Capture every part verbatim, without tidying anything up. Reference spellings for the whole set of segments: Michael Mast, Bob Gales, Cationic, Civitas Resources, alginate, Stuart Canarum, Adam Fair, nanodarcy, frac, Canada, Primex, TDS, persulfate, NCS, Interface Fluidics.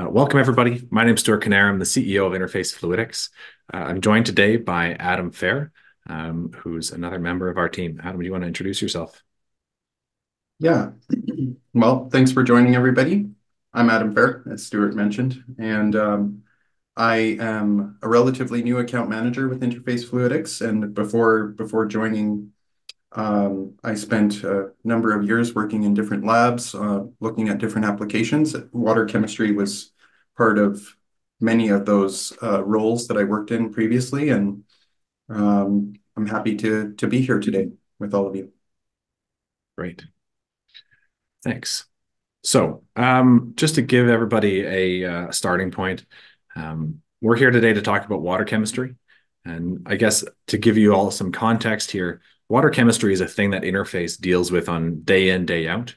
Uh, welcome, everybody. My name is Stuart Canarum, the C E O of Interface Fluidics. Uh, I'm joined today by Adam Fair, um, who's another member of our team. Adam, do you want to introduce yourself? Yeah. Well, thanks for joining, everybody. I'm Adam Fair, as Stuart mentioned, and um, I am a relatively new account manager with Interface Fluidics. And before, before joining, um, I spent a number of years working in different labs, uh, looking at different applications. Water chemistry was part of many of those uh, roles that I worked in previously, and um, I'm happy to, to be here today with all of you. Great. Thanks. So um, just to give everybody a uh, starting point, um, we're here today to talk about water chemistry. And I guess to give you all some context here, water chemistry is a thing that Interface deals with on day in, day out.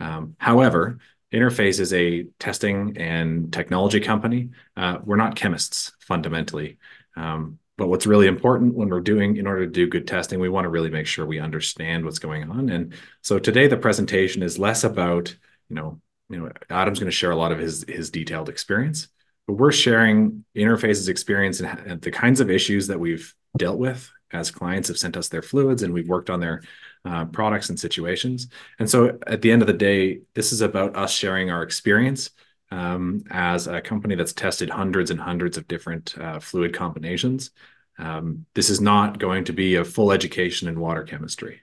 Um, however, Interface is a testing and technology company. Uh, we're not chemists fundamentally. Um, but what's really important when we're doing, in order to do good testing, we want to really make sure we understand what's going on. And so today the presentation is less about, you know, you know, Adam's going to share a lot of his, his detailed experience, but we're sharing Interface's experience and, and the kinds of issues that we've dealt with as clients have sent us their fluids and we've worked on their uh, products and situations. And so at the end of the day, this is about us sharing our experience um, as a company that's tested hundreds and hundreds of different uh, fluid combinations. Um, this is not going to be a full education in water chemistry.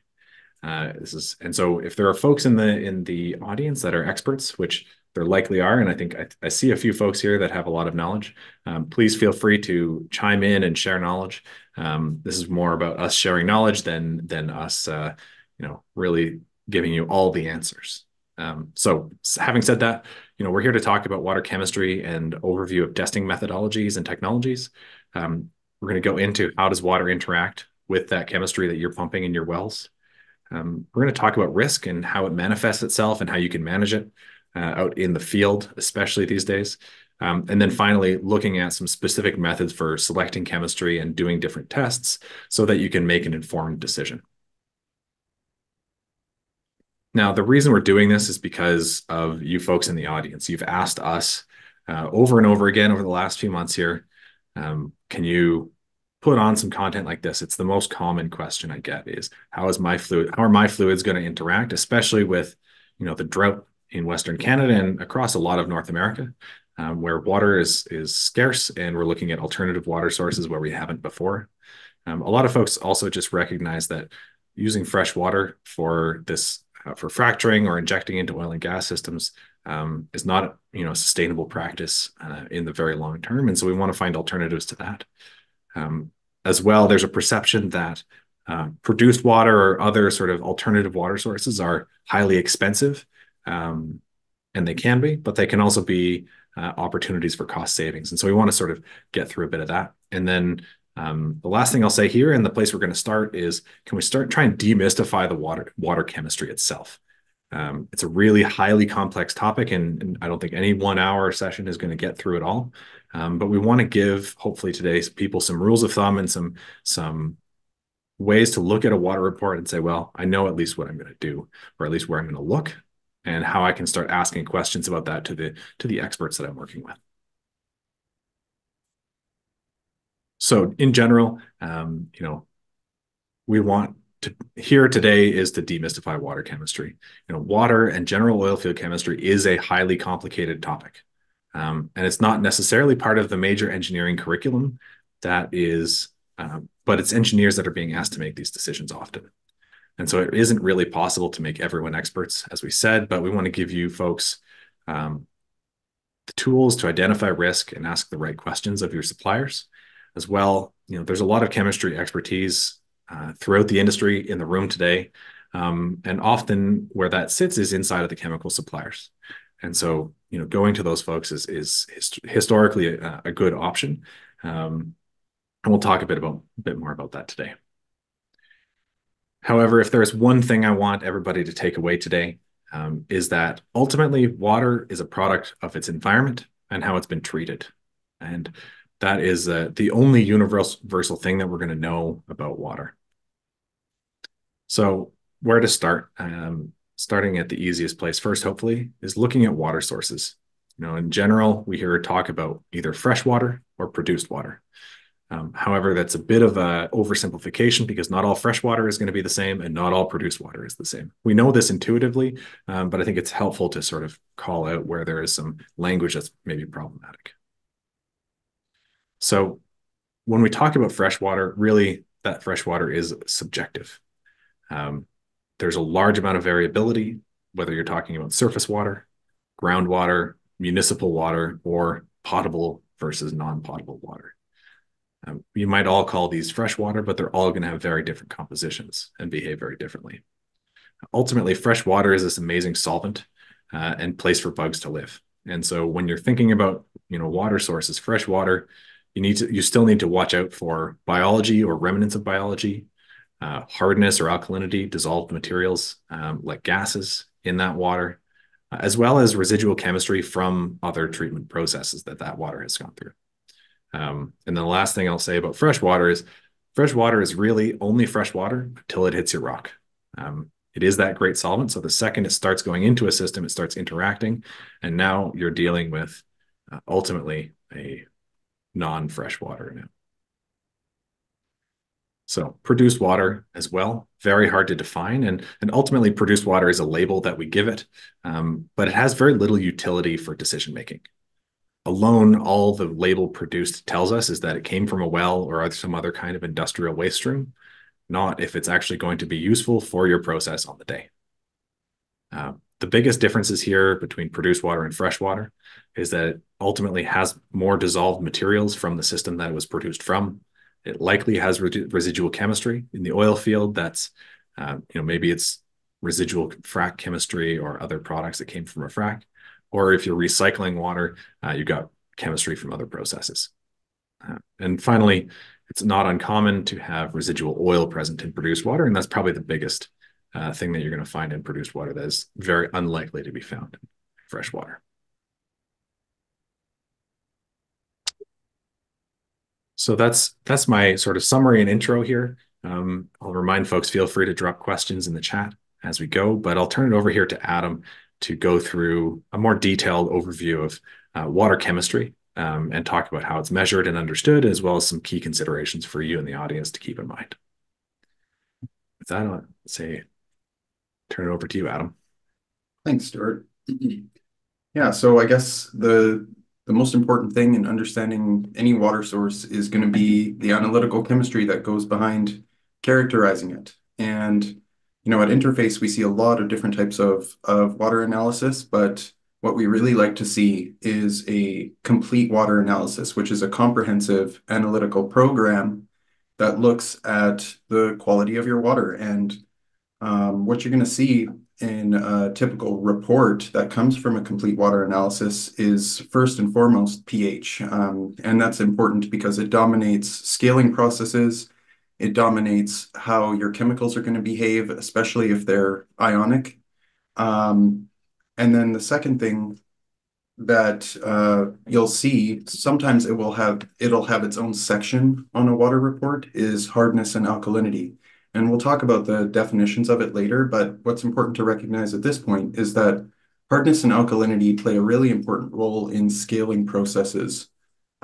Uh, this is, and so if there are folks in the in the audience that are experts, which there likely are, and I think I, I see a few folks here that have a lot of knowledge, um, please feel free to chime in and share knowledge. Um, this is more about us sharing knowledge than than us, uh, you know, really giving you all the answers. Um, so having said that, you know, we're here to talk about water chemistry and overview of testing methodologies and technologies. Um, we're going to go into how does water interact with that chemistry that you're pumping in your wells. Um, we're going to talk about risk and how it manifests itself and how you can manage it uh, out in the field, especially these days. Um, and then finally, looking at some specific methods for selecting chemistry and doing different tests so that you can make an informed decision. Now, the reason we're doing this is because of you folks in the audience. You've asked us uh, over and over again over the last few months here, um, can you put on some content like this? It's the most common question I get is, how is my fluid, how are my fluids going to interact, especially with, you know, the drought in Western Canada and across a lot of North America, um, where water is, is scarce and we're looking at alternative water sources where we haven't before. Um, a lot of folks also just recognize that using fresh water for this, uh, for fracturing or injecting into oil and gas systems um, is not, you know, a sustainable practice uh, in the very long term. And so we want to find alternatives to that. Um, as well, there's a perception that uh, produced water or other sort of alternative water sources are highly expensive, um, and they can be, but they can also be uh, opportunities for cost savings. And so we want to sort of get through a bit of that. And then um, the last thing I'll say here, and the place we're going to start is, can we start trying to demystify the water, water chemistry itself? Um, it's a really highly complex topic, and, and I don't think any one hour session is going to get through it all. Um, but we want to give, hopefully today, people some rules of thumb and some, some ways to look at a water report and say, well, I know at least what I'm going to do, or at least where I'm going to look, and how I can start asking questions about that to the, to the experts that I'm working with. So in general, um, you know, we want to, here today is to demystify water chemistry. You know, water and general oil field chemistry is a highly complicated topic. Um, and it's not necessarily part of the major engineering curriculum that is, um, but it's engineers that are being asked to make these decisions often. And so it isn't really possible to make everyone experts, as we said, but we want to give you folks um, the tools to identify risk and ask the right questions of your suppliers. As well, you know, there's a lot of chemistry expertise Uh, throughout the industry in the room today. Um, and often where that sits is inside of the chemical suppliers. And so, you know, going to those folks is, is hist historically a, a good option. Um, and we'll talk a bit about a bit more about that today. However, if there's one thing I want everybody to take away today, um, is that ultimately water is a product of its environment and how it's been treated. And that is uh, the only universal thing that we're going to know about water. So where to start? Um, starting at the easiest place first, hopefully, is looking at water sources. You know, in general, we hear talk about either fresh water or produced water. Um, however, that's a bit of an oversimplification because not all fresh water is going to be the same and not all produced water is the same. We know this intuitively, um, but I think it's helpful to sort of call out where there is some language that's maybe problematic. So when we talk about fresh water, really that fresh water is subjective. Um, there's a large amount of variability, whether you're talking about surface water, groundwater, municipal water, or potable versus non-potable water. Um, you might all call these fresh water, but they're all going to have very different compositions and behave very differently. Ultimately, fresh water is this amazing solvent uh, and place for bugs to live. And so when you're thinking about, you know, water sources, fresh water, you need to, you still need to watch out for biology or remnants of biology, uh, hardness or alkalinity, dissolved materials um, like gases in that water, as well as residual chemistry from other treatment processes that that water has gone through. Um, and then the last thing I'll say about fresh water is fresh water is really only fresh water until it hits your rock. Um, it is that great solvent. So the second it starts going into a system, it starts interacting. And now you're dealing with uh, ultimately a non-fresh water now. So produced water as well, very hard to define. And, and ultimately produced water is a label that we give it, um, but it has very little utility for decision-making. Alone, all the label produced tells us is that it came from a well or some other kind of industrial waste stream, not if it's actually going to be useful for your process on the day. Uh, the biggest differences here between produced water and fresh water is that it ultimately has more dissolved materials from the system that it was produced from. It likely has re residual chemistry in the oil field. That's, uh, you know, maybe it's residual frack chemistry or other products that came from a frack. Or if you're recycling water, uh, you've got chemistry from other processes. Uh, and finally, it's not uncommon to have residual oil present in produced water, and that's probably the biggest uh, thing that you're going to find in produced water that is very unlikely to be found in fresh water. So that's, that's my sort of summary and intro here. Um, I'll remind folks, feel free to drop questions in the chat as we go, but I'll turn it over here to Adam to go through a more detailed overview of uh, water chemistry um, and talk about how it's measured and understood, as well as some key considerations for you and the audience to keep in mind. With that, I'll say, turn it over to you, Adam. Thanks, Stuart. Yeah, so I guess the, the most important thing in understanding any water source is going to be the analytical chemistry that goes behind characterizing it. And you know, at Interface, we see a lot of different types of, of water analysis, but what we really like to see is a complete water analysis, which is a comprehensive analytical program that looks at the quality of your water. And um, what you're going to see in a typical report that comes from a complete water analysis is first and foremost pH. Um, and that's important because it dominates scaling processes. It dominates how your chemicals are going to behave, especially if they're ionic. Um, and then the second thing that uh, you'll see, sometimes it will have, it'll have its own section on a water report, is hardness and alkalinity. And we'll talk about the definitions of it later, but what's important to recognize at this point is that hardness and alkalinity play a really important role in scaling processes.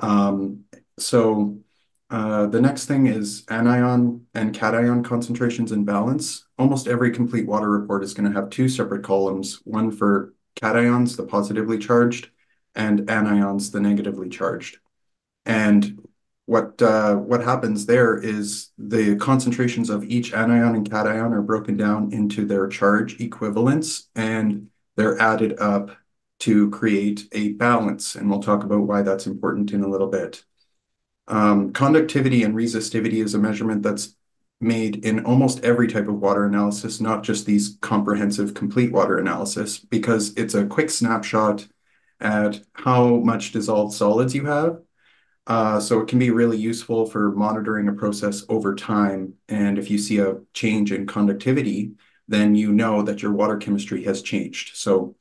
Um, so... Uh, the next thing is anion and cation concentrations in balance. Almost every complete water report is going to have two separate columns, one for cations, the positively charged, and anions, the negatively charged. And what, uh, what happens there is the concentrations of each anion and cation are broken down into their charge equivalents, and they're added up to create a balance. And we'll talk about why that's important in a little bit. Um, conductivity and resistivity is a measurement that's made in almost every type of water analysis, not just these comprehensive complete water analysis, because it's a quick snapshot at how much dissolved solids you have. Uh, so it can be really useful for monitoring a process over time. And if you see a change in conductivity, then you know that your water chemistry has changed. So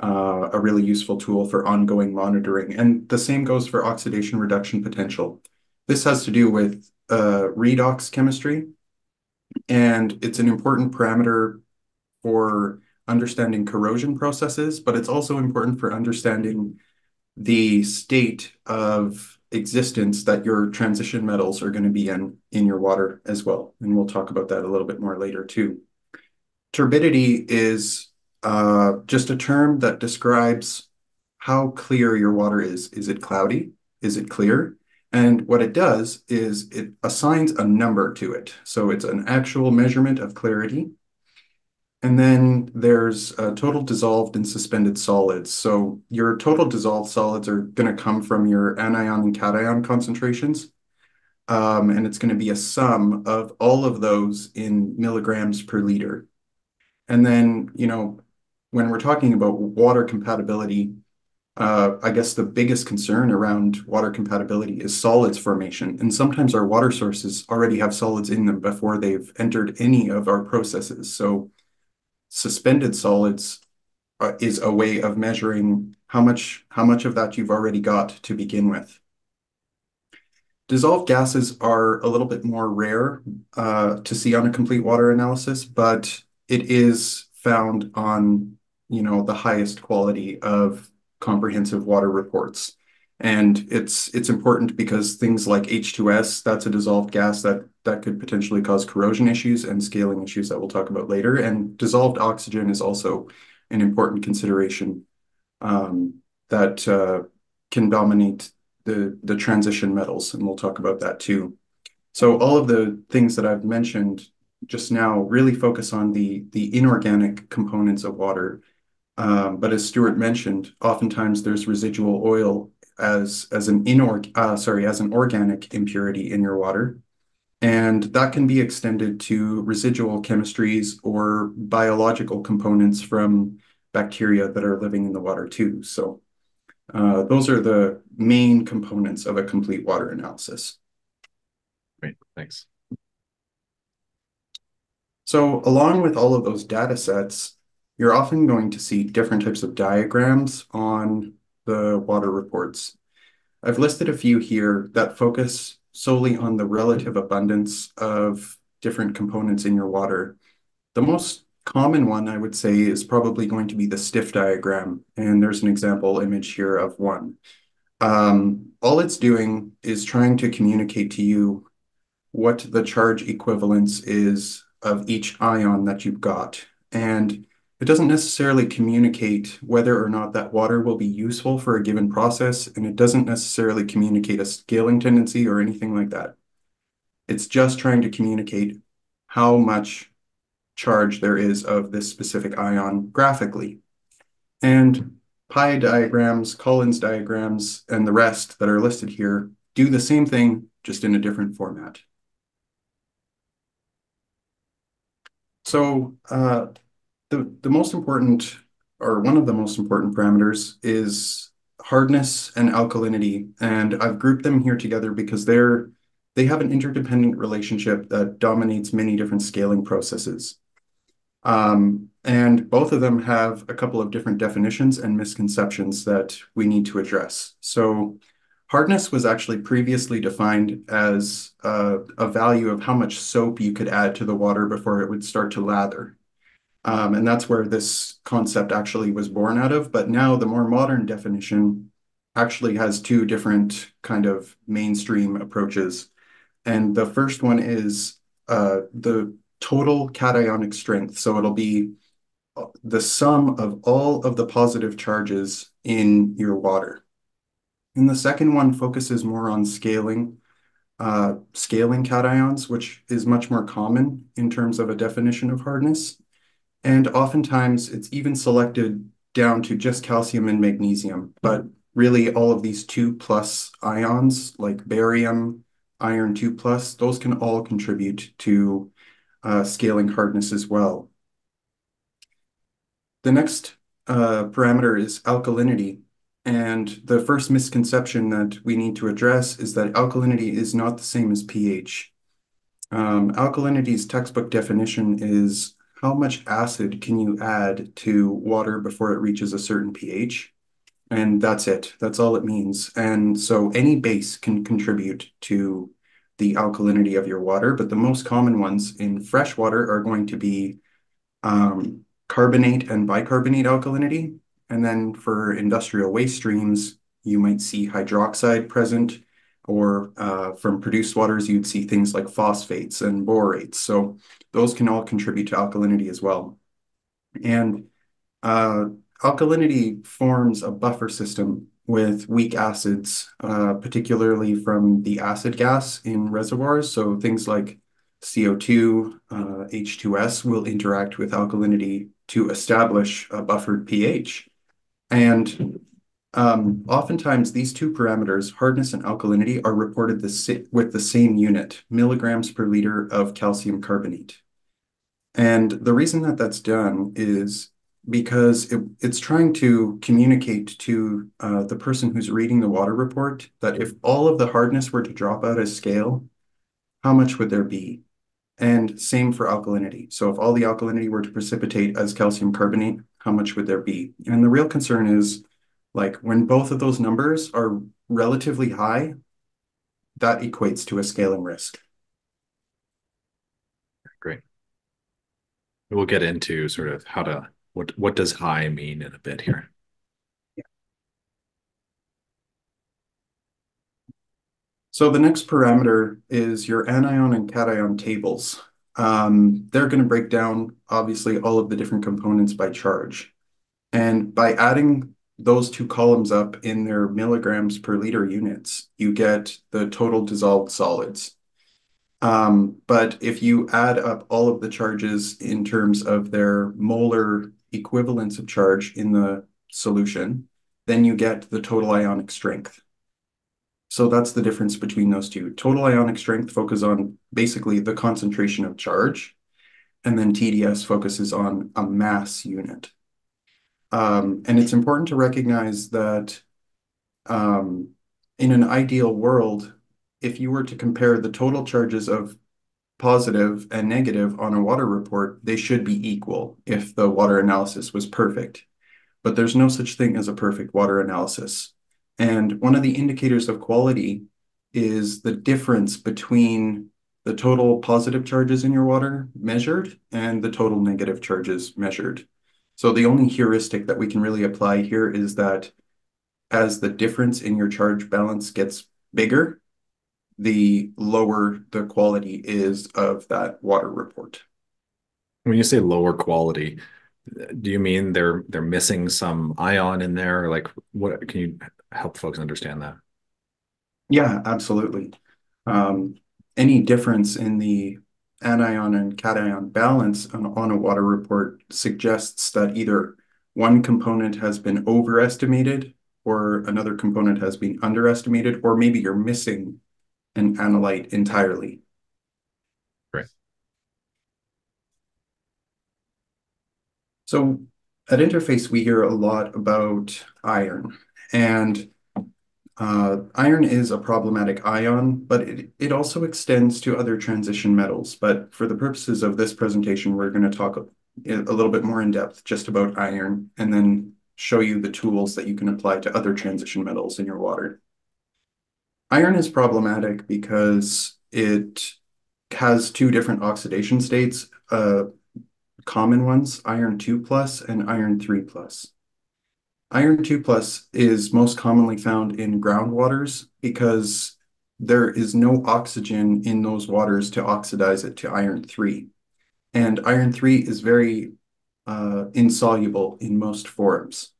Uh, a really useful tool for ongoing monitoring. And the same goes for oxidation reduction potential. This has to do with uh, redox chemistry, and it's an important parameter for understanding corrosion processes, but it's also important for understanding the state of existence that your transition metals are going to be in in your water as well. And we'll talk about that a little bit more later too. Turbidity is uh, just a term that describes how clear your water is. Is it cloudy? Is it clear? And what it does is it assigns a number to it. So it's an actual measurement of clarity. And then there's uh, total dissolved and suspended solids. So your total dissolved solids are going to come from your anion and cation concentrations. Um, and it's going to be a sum of all of those in milligrams per liter. And then, you know, when we're talking about water compatibility, Uh, I guess the biggest concern around water compatibility is solids formation. And sometimes our water sources already have solids in them before they've entered any of our processes. So suspended solids uh, is a way of measuring how much, how much of that you've already got to begin with. Dissolved gases are a little bit more rare uh, to see on a complete water analysis, but it is found on, you know, the highest quality of comprehensive water reports. And it's it's important because things like H two S, that's a dissolved gas that that could potentially cause corrosion issues and scaling issues that we'll talk about later. And dissolved oxygen is also an important consideration um, that uh, can dominate the the transition metals, and we'll talk about that too. So all of the things that I've mentioned just now really focus on the the inorganic components of water. Um, but as Stuart mentioned, oftentimes there's residual oil as as an inorg uh, sorry as an organic impurity in your water, and that can be extended to residual chemistries or biological components from bacteria that are living in the water too. So uh, those are the main components of a complete water analysis. Great, thanks. So along with all of those data sets, you're often going to see different types of diagrams on the water reports. I've listed a few here that focus solely on the relative abundance of different components in your water. The most common one, I would say, is probably going to be the stiff diagram. And there's an example image here of one. Um, all it's doing is trying to communicate to you what the charge equivalence is of each ion that you've got. And it doesn't necessarily communicate whether or not that water will be useful for a given process, and it doesn't necessarily communicate a scaling tendency or anything like that. It's just trying to communicate how much charge there is of this specific ion graphically. And pie diagrams, Collins diagrams, and the rest that are listed here do the same thing, just in a different format. So, uh, The, the most important, or one of the most important parameters, is hardness and alkalinity. And I've grouped them here together because they're, they have an interdependent relationship that dominates many different scaling processes. Um, and both of them have a couple of different definitions and misconceptions that we need to address. So hardness was actually previously defined as uh, a value of how much soap you could add to the water before it would start to lather. Um, and that's where this concept actually was born out of. But now the more modern definition actually has two different kind of mainstream approaches. And the first one is uh, the total cationic strength. So it'll be the sum of all of the positive charges in your water. And the second one focuses more on scaling, uh, scaling cations, which is much more common in terms of a definition of hardness. And oftentimes it's even selected down to just calcium and magnesium, but really all of these two plus ions like barium, iron two plus, those can all contribute to uh, scaling hardness as well. The next uh, parameter is alkalinity. And the first misconception that we need to address is that alkalinity is not the same as pH. Um, alkalinity's textbook definition is how much acid can you add to water before it reaches a certain pH? And that's it. That's all it means. And so any base can contribute to the alkalinity of your water, but the most common ones in fresh water are going to be um, carbonate and bicarbonate alkalinity. And then for industrial waste streams, you might see hydroxide present, or uh, from produced waters, you'd see things like phosphates and borates. So those can all contribute to alkalinity as well. And uh, alkalinity forms a buffer system with weak acids, uh, particularly from the acid gas in reservoirs. So things like C O two, uh, H two S will interact with alkalinity to establish a buffered pH. And um, oftentimes these two parameters, hardness and alkalinity, are reported the with the same unit, milligrams per liter of calcium carbonate. And the reason that that's done is because it, it's trying to communicate to uh, the person who's reading the water report that if all of the hardness were to drop out as scale, how much would there be? And same for alkalinity. So if all the alkalinity were to precipitate as calcium carbonate, how much would there be? And the real concern is, like, when both of those numbers are relatively high, that equates to a scaling risk. Great. We'll get into sort of how to, what, what does high mean in a bit here. So the next parameter is your anion and cation tables. Um, they're going to break down, obviously, all of the different components by charge. And by adding those two columns up in their milligrams per liter units, you get the total dissolved solids. Um, but if you add up all of the charges in terms of their molar equivalents of charge in the solution, then you get the total ionic strength. So that's the difference between those two. Total ionic strength focuses on basically the concentration of charge, and then T D S focuses on a mass unit. Um, and it's important to recognize that um, in an ideal world, if you were to compare the total charges of positive and negative on a water report, they should be equal if the water analysis was perfect. But there's no such thing as a perfect water analysis. And one of the indicators of quality is the difference between the total positive charges in your water measured and the total negative charges measured. So the only heuristic that we can really apply here is that as the difference in your charge balance gets bigger, the lower the quality is of that water report. When you say lower quality, do you mean they're they're missing some ion in there? Like, what can you help folks understand that? Yeah, absolutely. Um, any difference in the anion and cation balance on, on a water report suggests that either one component has been overestimated or another component has been underestimated, or maybe you're missing an analyte entirely. Right. So at Interface, we hear a lot about iron. And uh, iron is a problematic ion, but it, it also extends to other transition metals. But for the purposes of this presentation, we're going to talk a, a little bit more in depth just about iron, and then show you the tools that you can apply to other transition metals in your water. Iron is problematic because it has two different oxidation states, uh, common ones, iron two plus and iron three plus. Iron two plus is most commonly found in groundwaters because there is no oxygen in those waters to oxidize it to iron three. And iron three is very uh, insoluble in most forms.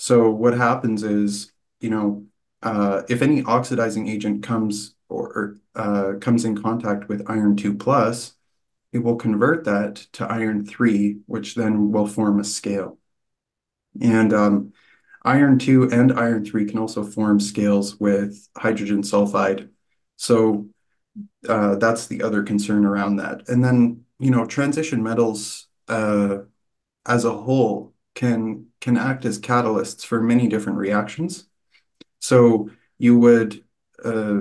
So what happens is, you know, uh, if any oxidizing agent comes or uh, comes in contact with iron two plus, it will convert that to iron three, which then will form a scale. And um, iron two and iron three can also form scales with hydrogen sulfide. So uh, that's the other concern around that. And then, you know, transition metals uh, as a whole can, can act as catalysts for many different reactions. So you would uh,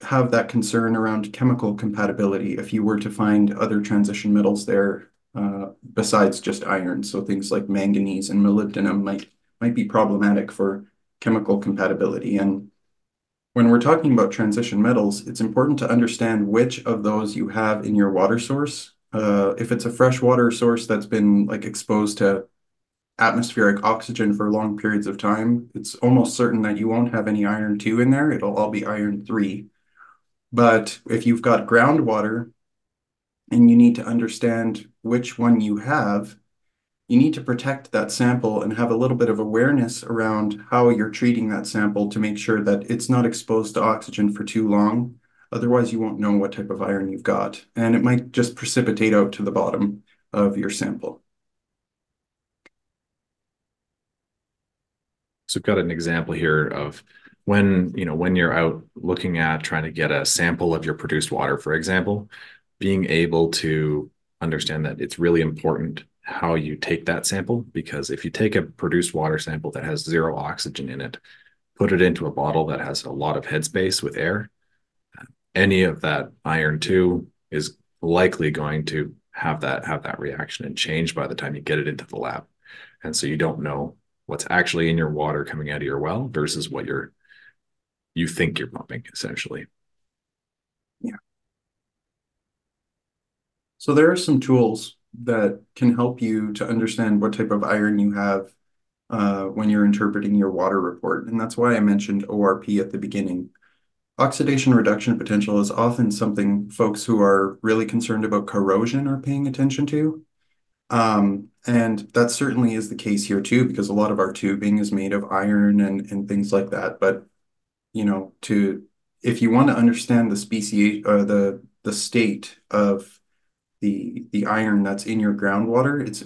have that concern around chemical compatibility if you were to find other transition metals there uh, besides just iron. So things like manganese and molybdenum might might be problematic for chemical compatibility. And when we're talking about transition metals, it's important to understand which of those you have in your water source. Uh, if it's a freshwater source that's been like exposed to atmospheric oxygen for long periods of time, it's almost certain that you won't have any iron two in there. It'll all be iron three. But if you've got groundwater and you need to understand which one you have, you need to protect that sample and have a little bit of awareness around how you're treating that sample to make sure that it's not exposed to oxygen for too long. Otherwise, you won't know what type of iron you've got, and it might just precipitate out to the bottom of your sample. So I've got an example here of when, you know, when you're out looking at trying to get a sample of your produced water, for example, being able to understand that it's really important how you take that sample, because if you take a produced water sample that has zero oxygen in it, put it into a bottle that has a lot of headspace with air, any of that iron two is likely going to have that have that reaction and change by the time you get it into the lab. And so you don't know what's actually in your water coming out of your well versus what you're you think you're pumping, essentially. Yeah. So there are some tools that can help you to understand what type of iron you have uh, when you're interpreting your water report. And that's why I mentioned O R P at the beginning. Oxidation reduction potential is often something folks who are really concerned about corrosion are paying attention to. Um, and that certainly is the case here too, because a lot of our tubing is made of iron and, and things like that. But, you know, to if you want to understand the species, uh, the, the state of the, the iron that's in your groundwater, it's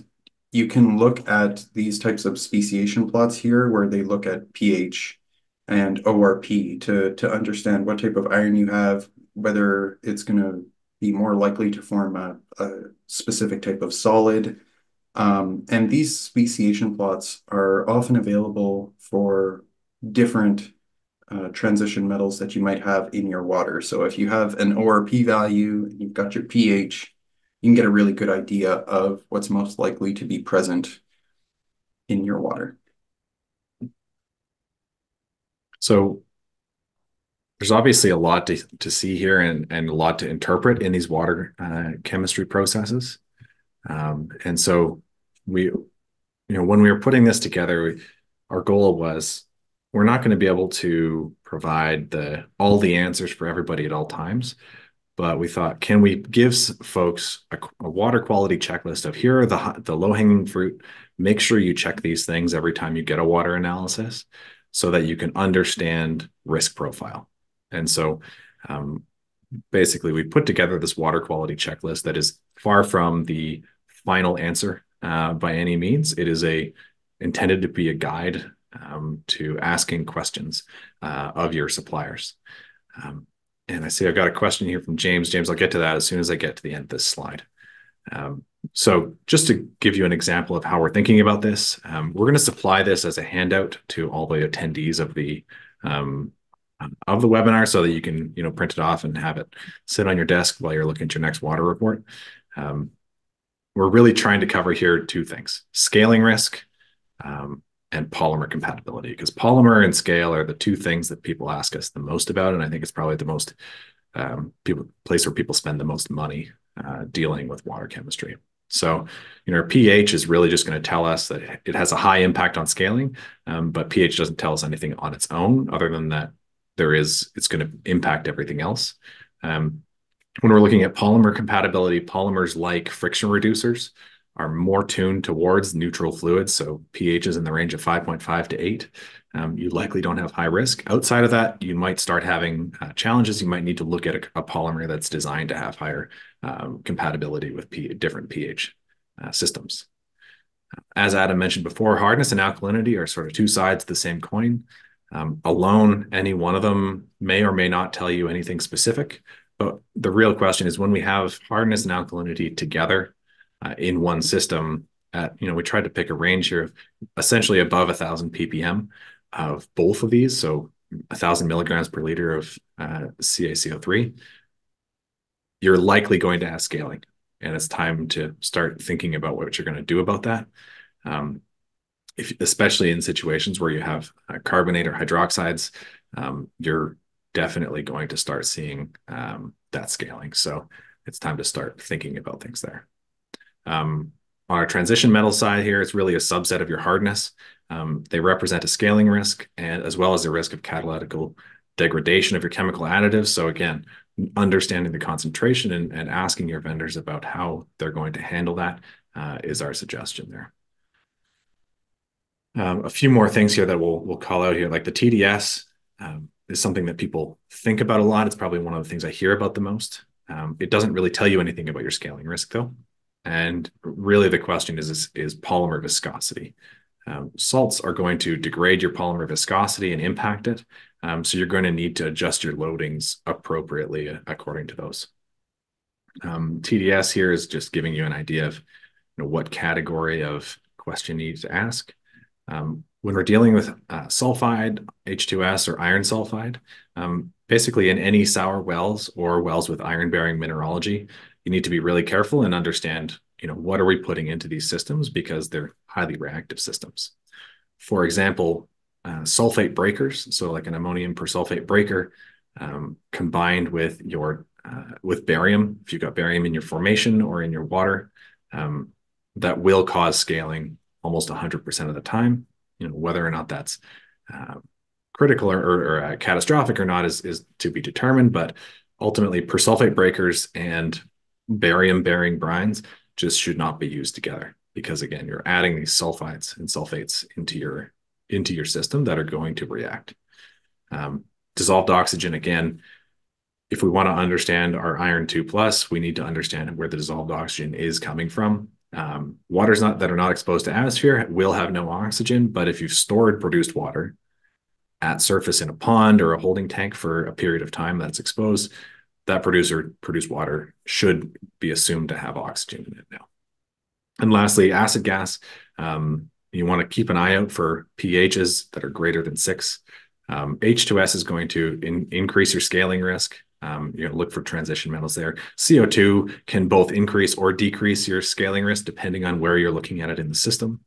you can look at these types of speciation plots here where they look at pH and O R P to, to understand what type of iron you have, whether it's going to be more likely to form a, a specific type of solid. Um, and these speciation plots are often available for different uh, transition metals that you might have in your water. So if you have an O R P value, and you've got your pH, you can get a really good idea of what's most likely to be present in your water. So there's obviously a lot to, to see here and, and a lot to interpret in these water uh, chemistry processes. Um, and so we, you know, when we were putting this together, we, our goal was we're not going to be able to provide the all the answers for everybody at all times. But we thought, can we give folks a, a water quality checklist of here are the, the low-hanging fruit, make sure you check these things every time you get a water analysis, so that you can understand risk profile. And so um, basically we put together this water quality checklist that is far from the final answer uh, by any means. It is a intended to be a guide um, to asking questions uh, of your suppliers. Um, and I see I've got a question here from James. James, I'll get to that as soon as I get to the end of this slide. Um, So just to give you an example of how we're thinking about this, um, we're going to supply this as a handout to all the attendees of the um, of the webinar so that you can, you know, print it off and have it sit on your desk while you're looking at your next water report. Um, we're really trying to cover here two things, scaling risk um, and polymer compatibility, because polymer and scale are the two things that people ask us the most about. And I think it's probably the most um, people, place where people spend the most money uh, dealing with water chemistry. So, you know, our pH is really just going to tell us that it has a high impact on scaling, um, but pH doesn't tell us anything on its own other than that there is, it's going to impact everything else. Um, when we're looking at polymer compatibility, polymers like friction reducers are more tuned towards neutral fluids. So pH is in the range of five point five to eight. Um, you likely don't have high risk. Outside of that, you might start having uh, challenges. You might need to look at a, a polymer that's designed to have higher um, compatibility with P different pH uh, systems. As Adam mentioned before, hardness and alkalinity are sort of two sides of the same coin. Um, alone, any one of them may or may not tell you anything specific. But the real question is when we have hardness and alkalinity together, Uh, in one system at, you know, we tried to pick a range here of essentially above one thousand P P M of both of these. So one thousand milligrams per liter of uh, C a C O three, you're likely going to have scaling. And it's time to start thinking about what you're going to do about that. Um, if, especially in situations where you have uh, carbonate or hydroxides, um, you're definitely going to start seeing um, that scaling. So it's time to start thinking about things there. Um, our transition metal side here, it's really a subset of your hardness. Um, they represent a scaling risk, and as well as the risk of catalytical degradation of your chemical additives. So again, understanding the concentration and, and asking your vendors about how they're going to handle that uh, is our suggestion there. Um, a few more things here that we'll, we'll call out here, like the T D S um, is something that people think about a lot. It's probably one of the things I hear about the most. Um, it doesn't really tell you anything about your scaling risk though. And really the question is, is, is polymer viscosity. Um, salts are going to degrade your polymer viscosity and impact it. Um, so you're going to need to adjust your loadings appropriately according to those. Um, T D S here is just giving you an idea of you know, what category of question you need to ask. Um, when we're dealing with uh, sulfide, H two S, or iron sulfide, um, basically in any sour wells or wells with iron-bearing mineralogy, you need to be really careful and understand, you know, what are we putting into these systems, because they're highly reactive systems. For example, uh, sulfate breakers, so like an ammonium persulfate breaker um, combined with your uh, with barium, if you've got barium in your formation or in your water, um, that will cause scaling almost one hundred percent of the time. You know, whether or not that's uh, critical or, or, or uh, catastrophic or not is, is to be determined, but ultimately persulfate breakers and barium-bearing brines just should not be used together, because again, you're adding these sulfides and sulfates into your into your system that are going to react. Um, dissolved oxygen, again, if we want to understand our iron two plus, we need to understand where the dissolved oxygen is coming from. Um, waters not that are not exposed to atmosphere will have no oxygen, but if you've stored produced water at surface in a pond or a holding tank for a period of time that's exposed, that producer produced water should be assumed to have oxygen in it now. And lastly, acid gas. Um, you want to keep an eye out for pHs that are greater than six. Um, H two S is going to in, increase your scaling risk. Um, you're going to look for transition metals there. C O two can both increase or decrease your scaling risk depending on where you're looking at it in the system.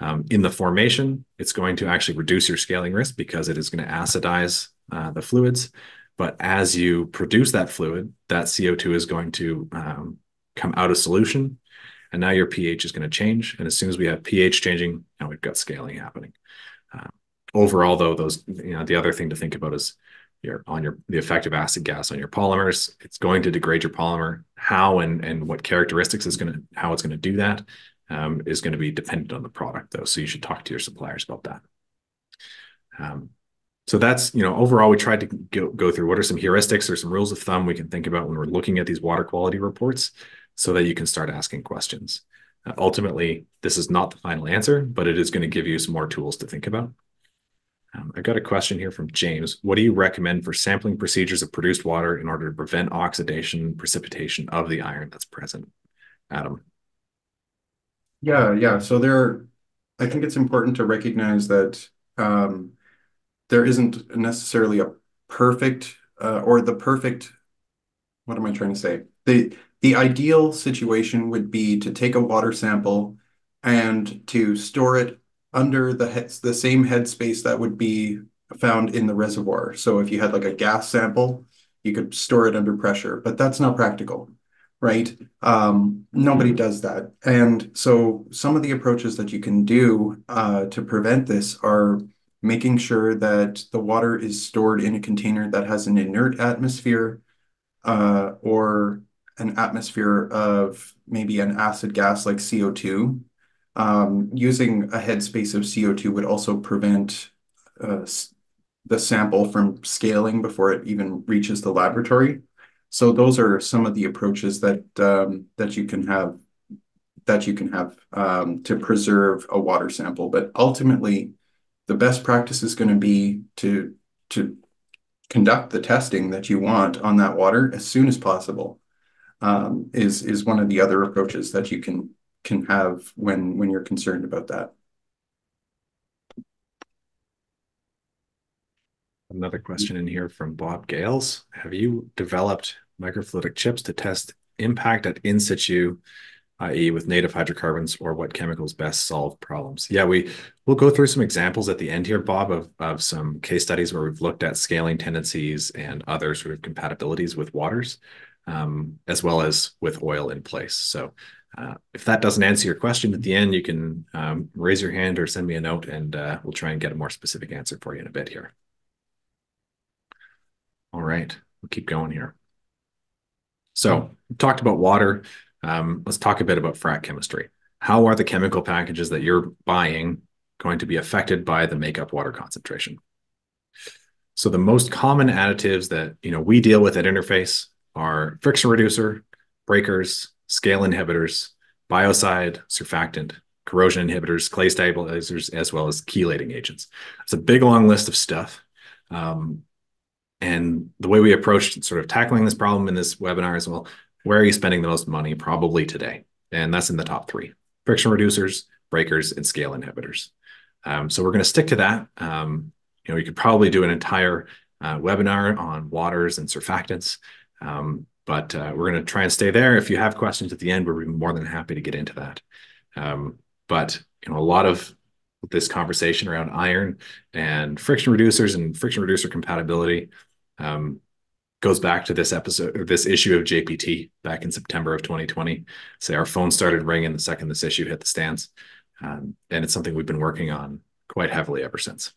Um, in the formation, it's going to actually reduce your scaling risk because it is going to acidize uh, the fluids. But as you produce that fluid, that C O two is going to um, come out of solution, and now your pH is going to change. And as soon as we have pH changing, now we've got scaling happening. Uh, overall, though, those you know the other thing to think about is your on your the effect of acid gas on your polymers. It's going to degrade your polymer. How and and what characteristics is going to how it's going to do that um, is going to be dependent on the product, though. So you should talk to your suppliers about that. Um, So that's, you know, overall, we tried to go, go through what are some heuristics or some rules of thumb we can think about when we're looking at these water quality reports so that you can start asking questions. Uh, ultimately, this is not the final answer, but it is going to give you some more tools to think about. Um, I've got a question here from James. What do you recommend for sampling procedures of produced water in order to prevent oxidation, precipitation of the iron that's present? Adam. Yeah, yeah. So there, I think it's important to recognize that um, there isn't necessarily a perfect uh, or the perfect, what am I trying to say? The, the ideal situation would be to take a water sample and to store it under the, head, the same headspace that would be found in the reservoir. So if you had like a gas sample, you could store it under pressure, but that's not practical, right? Um, nobody does that. And so some of the approaches that you can do uh, to prevent this are making sure that the water is stored in a container that has an inert atmosphere uh, or an atmosphere of maybe an acid gas like C O two. Um, using a headspace of C O two would also prevent uh, the sample from scaling before it even reaches the laboratory. So those are some of the approaches that um, that you can have that you can have um, to preserve a water sample. But ultimately, the best practice is going to be to, to conduct the testing that you want on that water as soon as possible um, is, is one of the other approaches that you can, can have when, when you're concerned about that. Another question in here from Bob Gales. Have you developed microfluidic chips to test impact at in situ, that is with native hydrocarbons, or what chemicals best solve problems? Yeah, we, we'll go through some examples at the end here, Bob, of, of some case studies where we've looked at scaling tendencies and other sort of compatibilities with waters, um, as well as with oil in place. So Uh, if that doesn't answer your question at the end, you can um, raise your hand or send me a note, and uh, we'll try and get a more specific answer for you in a bit here. All right, we'll keep going here. So we talked about water. Um, let's talk a bit about frac chemistry. How are the chemical packages that you're buying going to be affected by the makeup water concentration? So the most common additives that you know we deal with at Interface are friction reducer, breakers, scale inhibitors, biocide, surfactant, corrosion inhibitors, clay stabilizers, as well as chelating agents. It's a big, long list of stuff. Um, and the way we approached sort of tackling this problem in this webinar is, well, where are you spending the most money probably today? And that's in the top three: friction reducers, breakers, and scale inhibitors. Um, so we're going to stick to that. Um, you know, we could probably do an entire uh, webinar on waters and surfactants. Um, But uh, we're going to try and stay there. If you have questions at the end, we're more than happy to get into that. Um, but you know, a lot of this conversation around iron and friction reducers and friction reducer compatibility um, goes back to this episode, or this issue of J P T back in September of twenty twenty. Say our phone started ringing the second this issue hit the stands, um, and it's something we've been working on quite heavily ever since.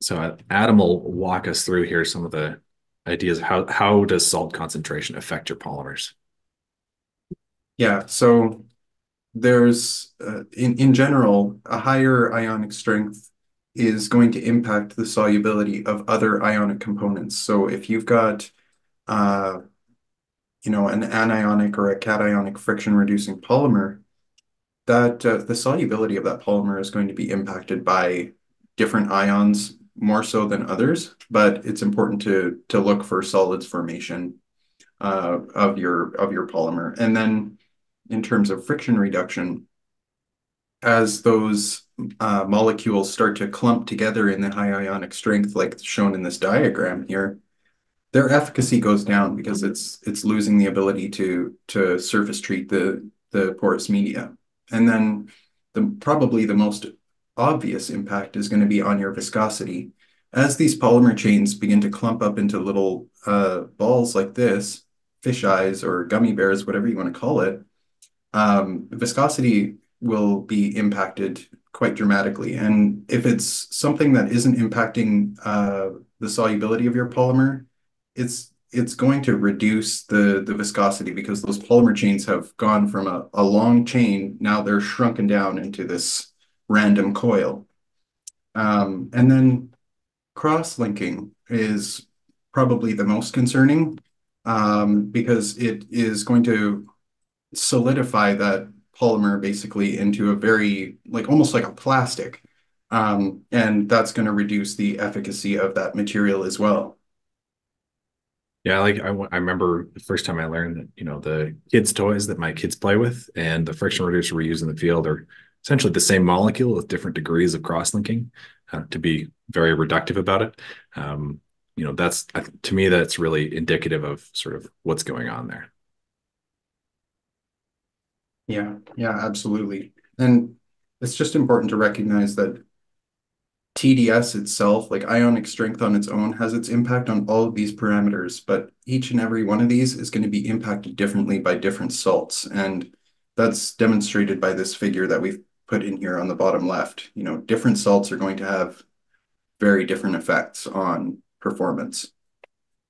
So Adam will walk us through here some of the ideas. How, how does salt concentration affect your polymers? Yeah, so there's, uh, in, in general, a higher ionic strength is going to impact the solubility of other ionic components. So if you've got, uh, you know, an anionic or a cationic friction-reducing polymer, that uh, the solubility of that polymer is going to be impacted by different ions, more so than others, but it's important to to look for solids formation uh, of your of your polymer. And then, in terms of friction reduction, as those uh, molecules start to clump together in the high ionic strength, like shown in this diagram here, their efficacy goes down because it's it's losing the ability to to surface treat the the porous media. And then, the probably the most obvious impact is going to be on your viscosity. As these polymer chains begin to clump up into little uh, balls like this, fish eyes or gummy bears, whatever you want to call it, um, viscosity will be impacted quite dramatically. And if it's something that isn't impacting uh, the solubility of your polymer, it's it's going to reduce the, the viscosity, because those polymer chains have gone from a, a long chain, now they're shrunken down into this random coil. Um, and then cross-linking is probably the most concerning, um, because it is going to solidify that polymer basically into a very, like almost like a plastic. Um, and that's going to reduce the efficacy of that material as well. Yeah, like I, I remember the first time I learned that, you know, the kids' toys that my kids play with and the friction reducer we use in the field are essentially the same molecule with different degrees of cross-linking, uh, to be very reductive about it. Um, you know, that's, to me, that's really indicative of sort of what's going on there. Yeah, yeah, absolutely. And it's just important to recognize that T D S itself, like ionic strength on its own, has its impact on all of these parameters, but each and every one of these is going to be impacted differently by different salts. And that's demonstrated by this figure that we've put in here on the bottom left. You know, different salts are going to have very different effects on performance.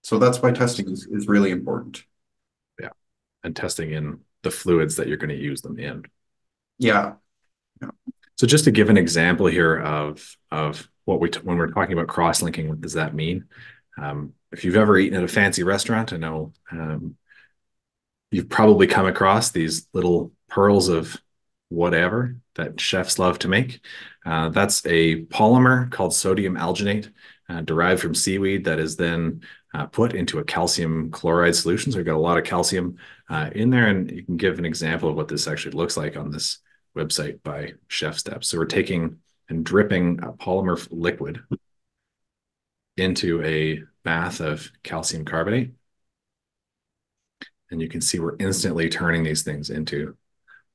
So that's why testing is, is really important. Yeah, and testing in the fluids that you're going to use them in. Yeah. Yeah. So just to give an example here of, of what we, t when we're talking about cross-linking, what does that mean? Um, if you've ever eaten at a fancy restaurant, I know um, you've probably come across these little pearls of whatever that chefs love to make. Uh, that's a polymer called sodium alginate, uh, derived from seaweed, that is then uh, put into a calcium chloride solution. So we've got a lot of calcium uh, in there, and you can give an example of what this actually looks like on this website by Chef Steps. So we're taking and dripping a polymer liquid into a bath of calcium carbonate. And you can see we're instantly turning these things into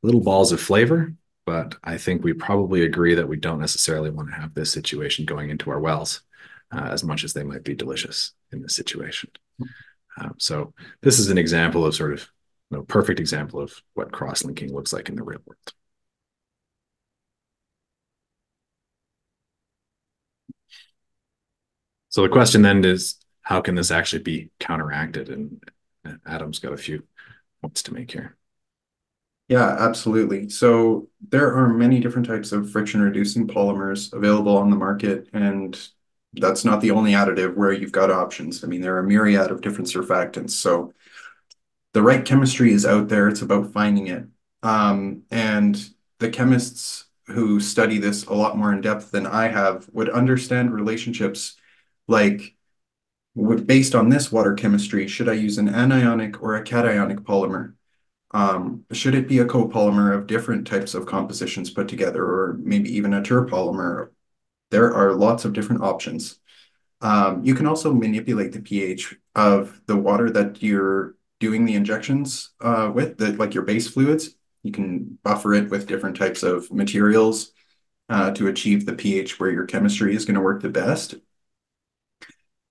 little balls of flavor, but I think we probably agree that we don't necessarily want to have this situation going into our wells, uh, as much as they might be delicious in this situation. Um, so this is an example of sort of, you know, perfect example of what cross-linking looks like in the real world. So the question then is, how can this actually be counteracted? And Adam's got a few points to make here. Yeah, absolutely. So there are many different types of friction-reducing polymers available on the market, and that's not the only additive where you've got options. I mean, there are a myriad of different surfactants. So the right chemistry is out there. It's about finding it. Um, and the chemists who study this a lot more in depth than I have would understand relationships like, based on this water chemistry, should I use an anionic or a cationic polymer? Um, should it be a copolymer of different types of compositions put together, or maybe even a terpolymer? There are lots of different options. Um, you can also manipulate the pH of the water that you're doing the injections uh, with, the, like your base fluids. You can buffer it with different types of materials uh, to achieve the pH where your chemistry is going to work the best.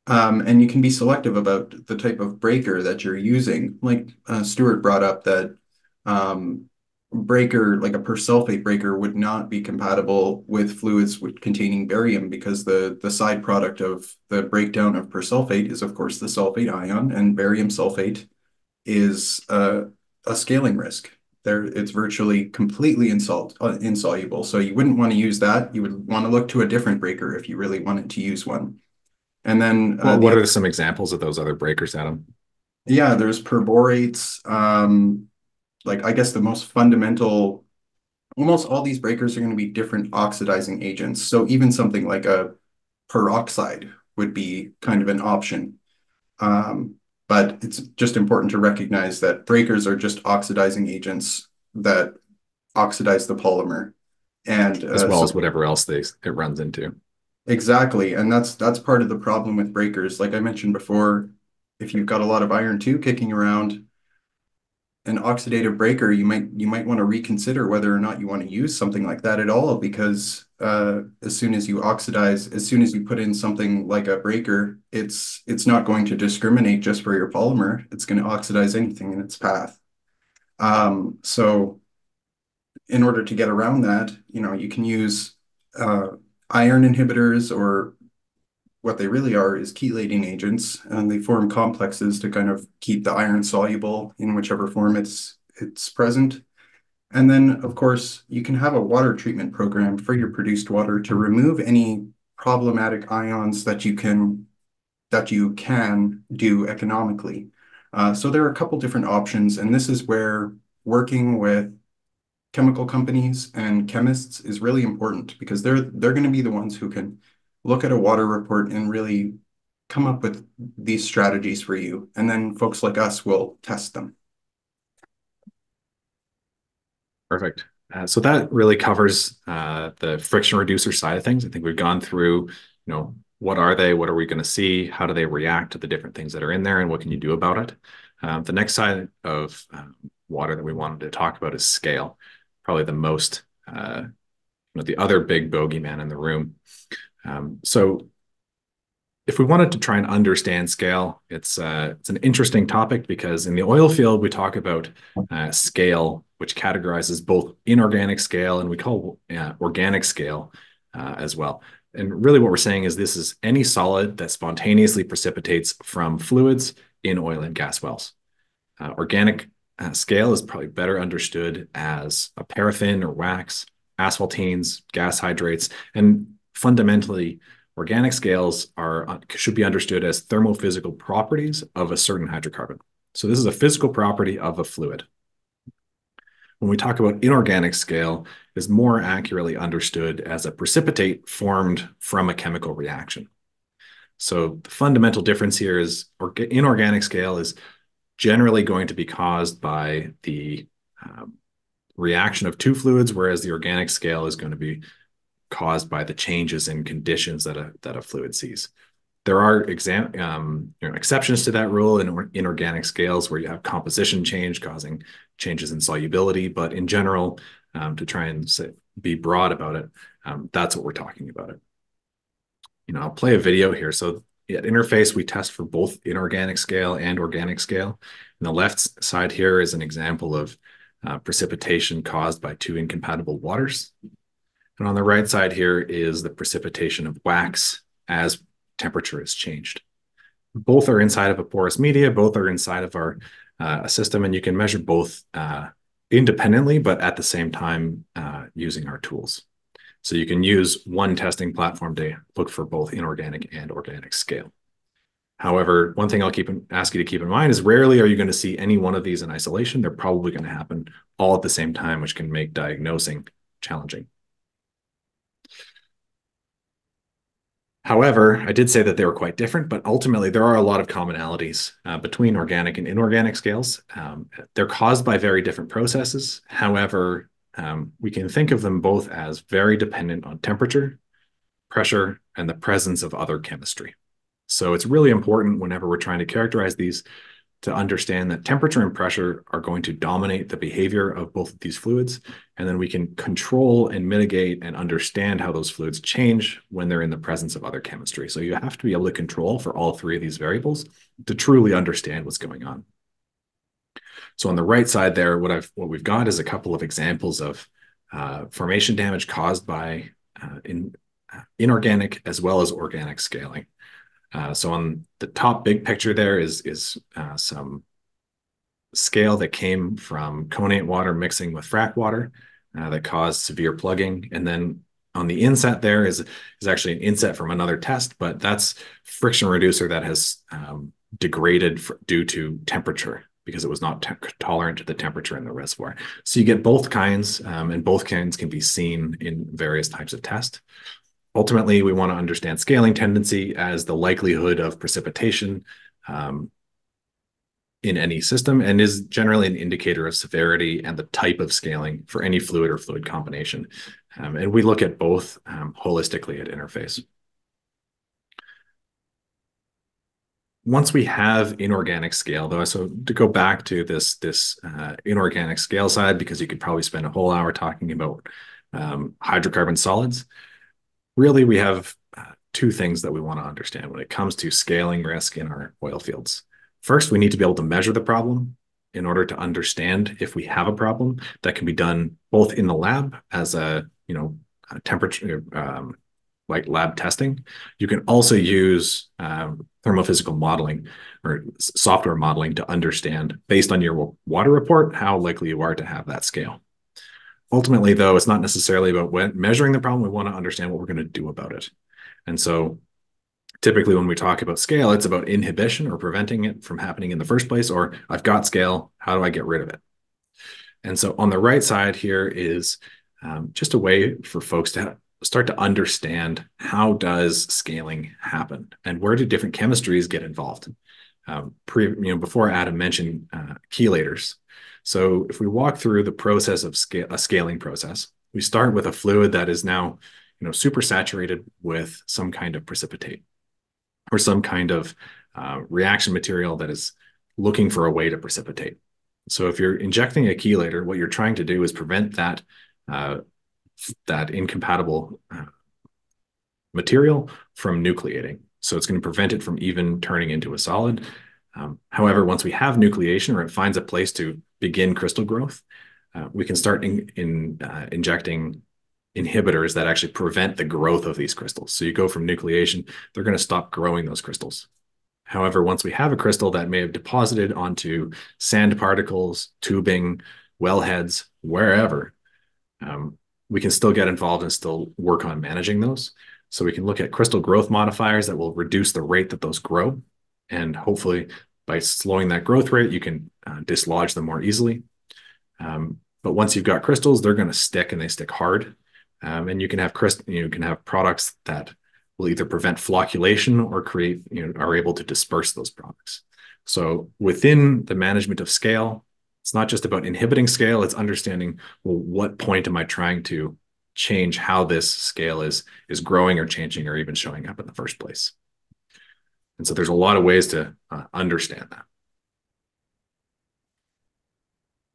Um, and you can be selective about the type of breaker that you're using. Like uh, Stuart brought up that um, breaker, like a persulfate breaker, would not be compatible with fluids with, containing barium, because the, the side product of the breakdown of persulfate is, of course, the sulfate ion, and barium sulfate is uh, a scaling risk. There, it's virtually completely insol uh, insoluble. So you wouldn't want to use that. You would want to look to a different breaker if you really wanted to use one. And then, well, uh, the what other, are some examples of those other breakers, Adam? Yeah, there's perborates. Um, like, I guess the most fundamental, almost all these breakers are going to be different oxidizing agents. So even something like a peroxide would be kind of an option. Um, but it's just important to recognize that breakers are just oxidizing agents that oxidize the polymer, and as well uh, so as whatever else they it runs into. Exactly. And that's that's part of the problem with breakers. Like I mentioned before, if you've got a lot of iron two kicking around, an oxidative breaker, you might you might want to reconsider whether or not you want to use something like that at all, because uh, as soon as you oxidize, as soon as you put in something like a breaker, it's it's not going to discriminate just for your polymer. It's going to oxidize anything in its path. Um, so in order to get around that, you know, you can use uh, iron inhibitors, or what they really are is chelating agents, and they form complexes to kind of keep the iron soluble in whichever form it's it's present. And then, of course, you can have a water treatment program for your produced water to remove any problematic ions that you can that you can do economically. Uh, so there are a couple different options, and this is where working with chemical companies and chemists is really important, because they're they're going to be the ones who can look at a water report and really come up with these strategies for you. And then folks like us will test them. Perfect. Uh, so that really covers uh, the friction reducer side of things. I think we've gone through, you know, what are they? What are we going to see? How do they react to the different things that are in there, and what can you do about it? Um, the next side of um, water that we wanted to talk about is scale. Probably the most, uh, you know, the other big bogeyman in the room. Um, so if we wanted to try and understand scale, it's, uh, it's an interesting topic, because in the oil field, we talk about uh, scale, which categorizes both inorganic scale and we call uh, organic scale uh, as well. And really what we're saying is this is any solid that spontaneously precipitates from fluids in oil and gas wells. Uh, organic Uh, scale is probably better understood as a paraffin or wax, asphaltenes, gas hydrates, and fundamentally, organic scales are should be understood as thermophysical properties of a certain hydrocarbon. So this is a physical property of a fluid. When we talk about inorganic scale, it is more accurately understood as a precipitate formed from a chemical reaction. So the fundamental difference here is inorganic scale is generally going to be caused by the um, reaction of two fluids, whereas the organic scale is going to be caused by the changes in conditions that a, that a fluid sees. There are exam, um, you know, exceptions to that rule in inorganic scales where you have composition change causing changes in solubility, but in general, um, to try and say, be broad about it, um, that's what we're talking about. It. You know, I'll play a video here. So at Interface, we test for both inorganic scale and organic scale. And the left side here is an example of uh, precipitation caused by two incompatible waters. And on the right side here is the precipitation of wax as temperature is changed. Both are inside of a porous media, both are inside of our uh, system, and you can measure both uh, independently, but at the same time uh, using our tools. So you can use one testing platform to look for both inorganic and organic scale. However, one thing I'll keep ask you to keep in mind is rarely are you going to see any one of these in isolation. They're probably going to happen all at the same time, which can make diagnosing challenging. However, I did say that they were quite different, but ultimately there are a lot of commonalities uh, between organic and inorganic scales. Um, they're caused by very different processes. However, um, we can think of them both as very dependent on temperature, pressure, and the presence of other chemistry. So it's really important whenever we're trying to characterize these to understand that temperature and pressure are going to dominate the behavior of both of these fluids, and then we can control and mitigate and understand how those fluids change when they're in the presence of other chemistry. So you have to be able to control for all three of these variables to truly understand what's going on. So on the right side there, what I've what we've got is a couple of examples of uh, formation damage caused by uh, in, uh, inorganic as well as organic scaling. Uh, so on the top big picture there is, is uh, some scale that came from conate water mixing with frac water uh, that caused severe plugging. And then on the inset there is, is actually an inset from another test, but that's friction reducer that has um, degraded for, due to temperature because it was not tolerant to the temperature in the reservoir. So you get both kinds, um, and both kinds can be seen in various types of tests. Ultimately, we want to understand scaling tendency as the likelihood of precipitation um, in any system, and is generally an indicator of severity and the type of scaling for any fluid or fluid combination. Um, and we look at both um, holistically at Interface. Once we have inorganic scale, though, so to go back to this, this uh, inorganic scale side, because you could probably spend a whole hour talking about um, hydrocarbon solids. Really, we have uh, two things that we want to understand when it comes to scaling risk in our oil fields. First, we need to be able to measure the problem in order to understand if we have a problem. That can be done both in the lab as a, you know, a temperature, um, like lab testing. You can also use um, thermophysical modeling or software modeling to understand, based on your water report, how likely you are to have that scale. Ultimately, though, it's not necessarily about when measuring the problem. We want to understand what we're going to do about it. And so typically when we talk about scale, it's about inhibition or preventing it from happening in the first place, or I've got scale, how do I get rid of it? And so on the right side here is um, just a way for folks to start to understand how does scaling happen and where do different chemistries get involved? Um, pre, you know, before Adam mentioned uh, chelators. So if we walk through the process of scale, a scaling process, we start with a fluid that is now, you know, supersaturated with some kind of precipitate or some kind of uh, reaction material that is looking for a way to precipitate. So if you're injecting a chelator, what you're trying to do is prevent that, uh, that incompatible uh, material from nucleating. So it's going to prevent it from even turning into a solid. Um, however, once we have nucleation or it finds a place to begin crystal growth, uh, we can start in, in uh, injecting inhibitors that actually prevent the growth of these crystals. So you go from nucleation, they're going to stop growing those crystals. However, once we have a crystal that may have deposited onto sand particles, tubing, wellheads, wherever, um, we can still get involved and still work on managing those. So we can look at crystal growth modifiers that will reduce the rate that those grow. And hopefully by slowing that growth rate, you can uh, dislodge them more easily. Um, but once you've got crystals, they're going to stick and they stick hard. Um, and you can have crystal, you can have products that will either prevent flocculation or create, you know, are able to disperse those products. So within the management of scale, it's not just about inhibiting scale, it's understanding, well, what point am I trying to change how this scale is, is growing or changing or even showing up in the first place. And so there's a lot of ways to uh, understand that.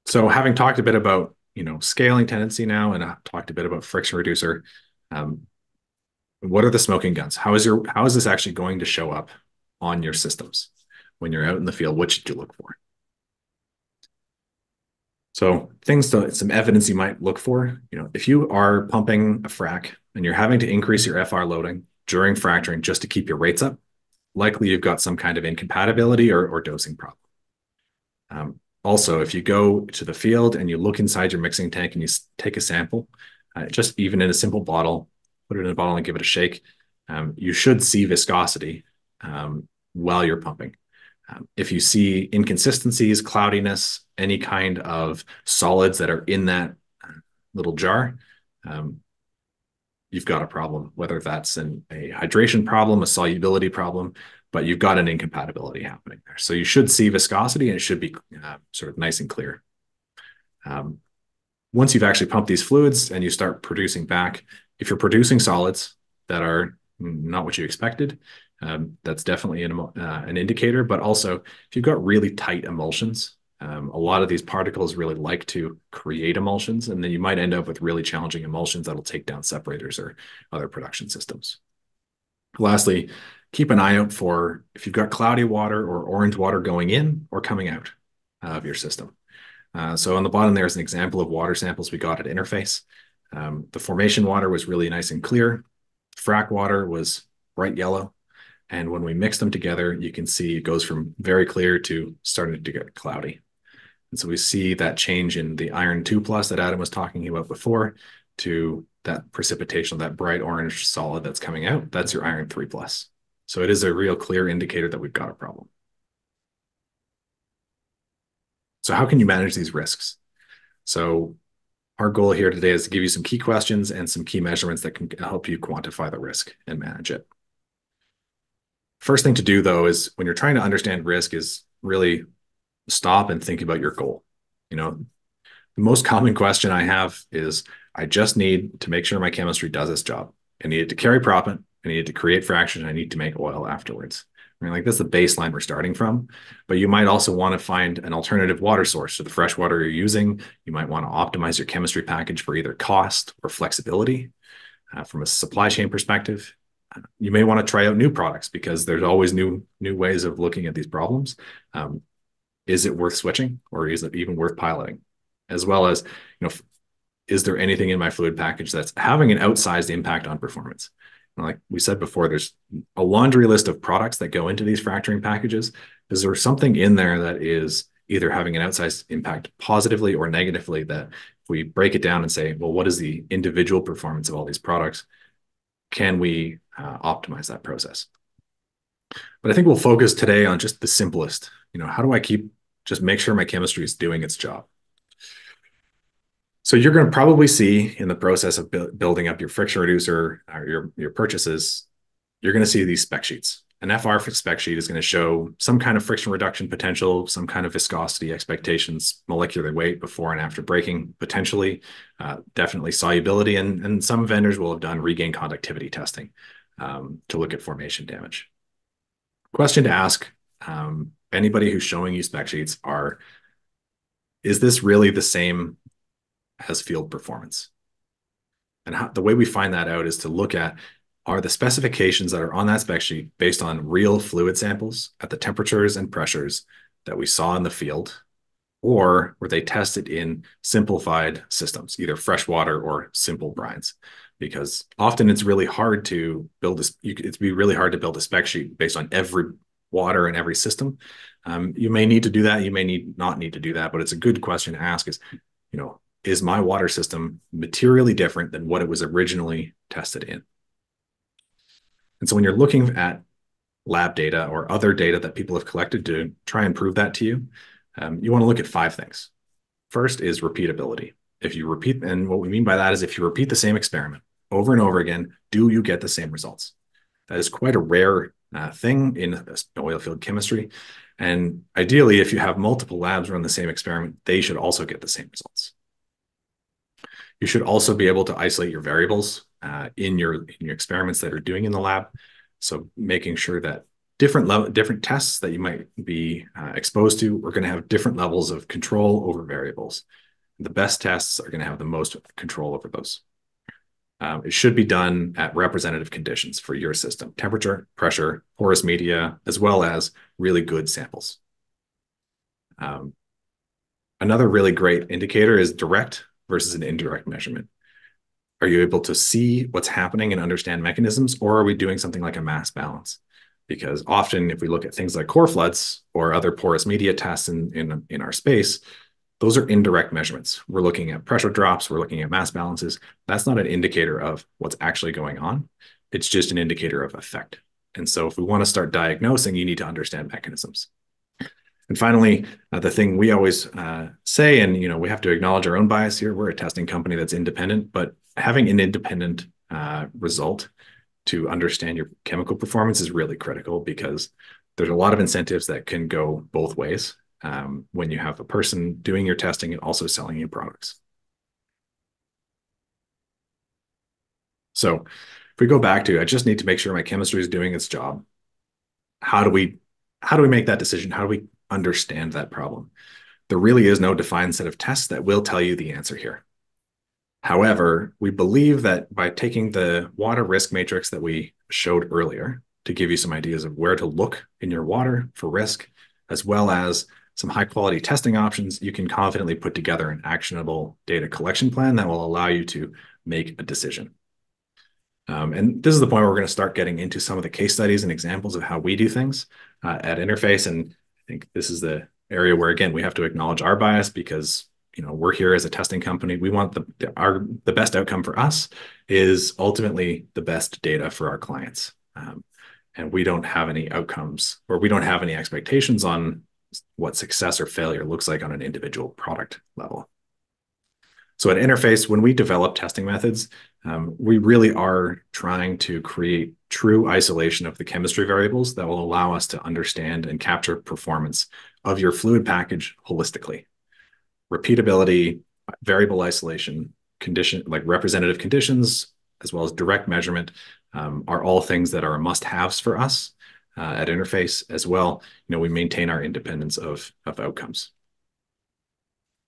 So having talked a bit about, you know, scaling tendency now, and I've talked a bit about friction reducer, um, what are the smoking guns? How is your how is this actually going to show up on your systems when you're out in the field? What should you look for? So things to, some evidence you might look for, you know, if you are pumping a frac and you're having to increase your F R loading during fracturing just to keep your rates up, likely you've got some kind of incompatibility or, or dosing problem. Um, also, if you go to the field and you look inside your mixing tank and you take a sample, uh, just even in a simple bottle, put it in a bottle and give it a shake, um, you should see viscosity um, while you're pumping. Um, if you see inconsistencies, cloudiness, any kind of solids that are in that little jar, um, you've got a problem, whether that's an, a hydration problem, a solubility problem, but you've got an incompatibility happening there. So you should see viscosity and it should be uh, sort of nice and clear. Um, once you've actually pumped these fluids and you start producing back, if you're producing solids that are not what you expected, um, that's definitely an, uh, an indicator. But also, if you've got really tight emulsions, um, a lot of these particles really like to create emulsions, and then you might end up with really challenging emulsions that'll take down separators or other production systems. Lastly, keep an eye out for if you've got cloudy water or orange water going in or coming out of your system. Uh, so on the bottom there is an example of water samples we got at Interface. Um, the formation water was really nice and clear. Frac water was bright yellow. And when we mix them together, you can see it goes from very clear to starting to get cloudy. And so we see that change in the iron two plus that Adam was talking about before to that precipitation, that bright orange solid that's coming out. That's your iron three plus. So it is a real clear indicator that we've got a problem. So how can you manage these risks? So our goal here today is to give you some key questions and some key measurements that can help you quantify the risk and manage it. First thing to do, though, is when you're trying to understand risk is really stop and think about your goal. You know, the most common question I have is, I just need to make sure my chemistry does its job. I need it to carry propant. I need it to create fraction. I need to make oil afterwards. I mean, like, that's the baseline we're starting from. But you might also want to find an alternative water source to the fresh water you're using. You might want to optimize your chemistry package for either cost or flexibility uh, from a supply chain perspective. You may want to try out new products because there's always new new ways of looking at these problems. Um, is it worth switching, or is it even worth piloting? As well as, you know, is there anything in my fluid package that's having an outsized impact on performance? And like we said before, there's a laundry list of products that go into these fracturing packages. Is there something in there that is either having an outsized impact positively or negatively that if we break it down and say, well, what is the individual performance of all these products? Can we uh, optimize that process? But I think we'll focus today on just the simplest. You know, how do I keep, just make sure my chemistry is doing its job? So you're going to probably see in the process of bu building up your friction reducer or your, your purchases, you're going to see these spec sheets. An F R spec sheet is going to show some kind of friction reduction potential, some kind of viscosity expectations, molecular weight before and after breaking, potentially, uh, definitely solubility. And, and some vendors will have done regain conductivity testing um, to look at formation damage. Question to ask um, anybody who's showing you spec sheets are, is this really the same as field performance? And how, the way we find that out is to look at, are the specifications that are on that spec sheet based on real fluid samples at the temperatures and pressures that we saw in the field, or were they tested in simplified systems, either fresh water or simple brines? Because often it's really hard to build a, it'd be really hard to build a spec sheet based on every water in every system. Um, you may need to do that, you may need not need to do that, but it's a good question to ask is, you know, is my water system materially different than what it was originally tested in? And so when you're looking at lab data or other data that people have collected to try and prove that to you, um, you want to look at five things. First is repeatability. If you repeat, and what we mean by that is if you repeat the same experiment over and over again, do you get the same results? That is quite a rare uh, thing in oil field chemistry. And ideally, if you have multiple labs run the same experiment, they should also get the same results. You should also be able to isolate your variables uh, in your in your experiments that you're doing in the lab. So making sure that different level, different tests that you might be uh, exposed to are going to have different levels of control over variables. The best tests are going to have the most control over those. Um, it should be done at representative conditions for your system, temperature, pressure, porous media, as well as really good samples. Um, another really great indicator is direct versus an indirect measurement. Are you able to see what's happening and understand mechanisms, or are we doing something like a mass balance? Because often if we look at things like core floods or other porous media tests in, in, in our space, those are indirect measurements. We're looking at pressure drops, we're looking at mass balances. That's not an indicator of what's actually going on. It's just an indicator of effect. And so if we want to start diagnosing, you need to understand mechanisms. And finally, uh, the thing we always uh, say, and you know, we have to acknowledge our own bias here, we're a testing company that's independent, but having an independent uh, result to understand your chemical performance is really critical, because there's a lot of incentives that can go both ways. Um, when you have a person doing your testing and also selling your products. So if we go back to, I just need to make sure my chemistry is doing its job. How do we, how do we make that decision? How do we understand that problem? There really is no defined set of tests that will tell you the answer here. However, we believe that by taking the water risk matrix that we showed earlier to give you some ideas of where to look in your water for risk, as well as some high quality testing options, you can confidently put together an actionable data collection plan that will allow you to make a decision. Um, and this is the point where we're going to start getting into some of the case studies and examples of how we do things uh, at Interface. And I think this is the area where, again, we have to acknowledge our bias, because you know we're here as a testing company. We want the, the, our, the best outcome for us is ultimately the best data for our clients. Um, and we don't have any outcomes, or we don't have any expectations on what success or failure looks like on an individual product level. So at Interface, when we develop testing methods, um, we really are trying to create true isolation of the chemistry variables that will allow us to understand and capture performance of your fluid package holistically. Repeatability, variable isolation, condition like representative conditions, as well as direct measurement, um, are all things that are must-haves for us uh, at Interface as well. You know, we maintain our independence of, of outcomes.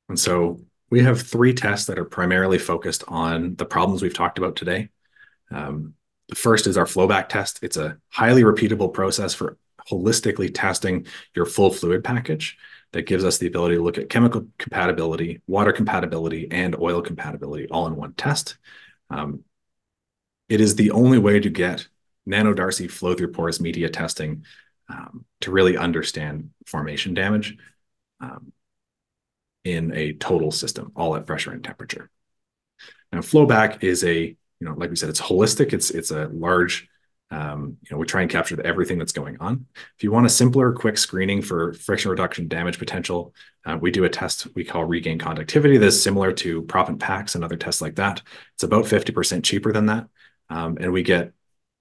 And so we have three tests that are primarily focused on the problems we've talked about today. Um, the first is our flowback test. It's a highly repeatable process for holistically testing your full fluid package that gives us the ability to look at chemical compatibility, water compatibility, and oil compatibility all in one test. Um, It is the only way to get nanodarcy flow through porous media testing um, to really understand formation damage um, in a total system, all at pressure and temperature. Now, flowback is a, you know, like we said, it's holistic. It's, it's a large, um, you know, we try and capture everything that's going on. If you want a simpler, quick screening for friction reduction damage potential, uh, we do a test we call regain conductivity that's similar to propant packs and other tests like that. It's about fifty percent cheaper than that. Um, and we get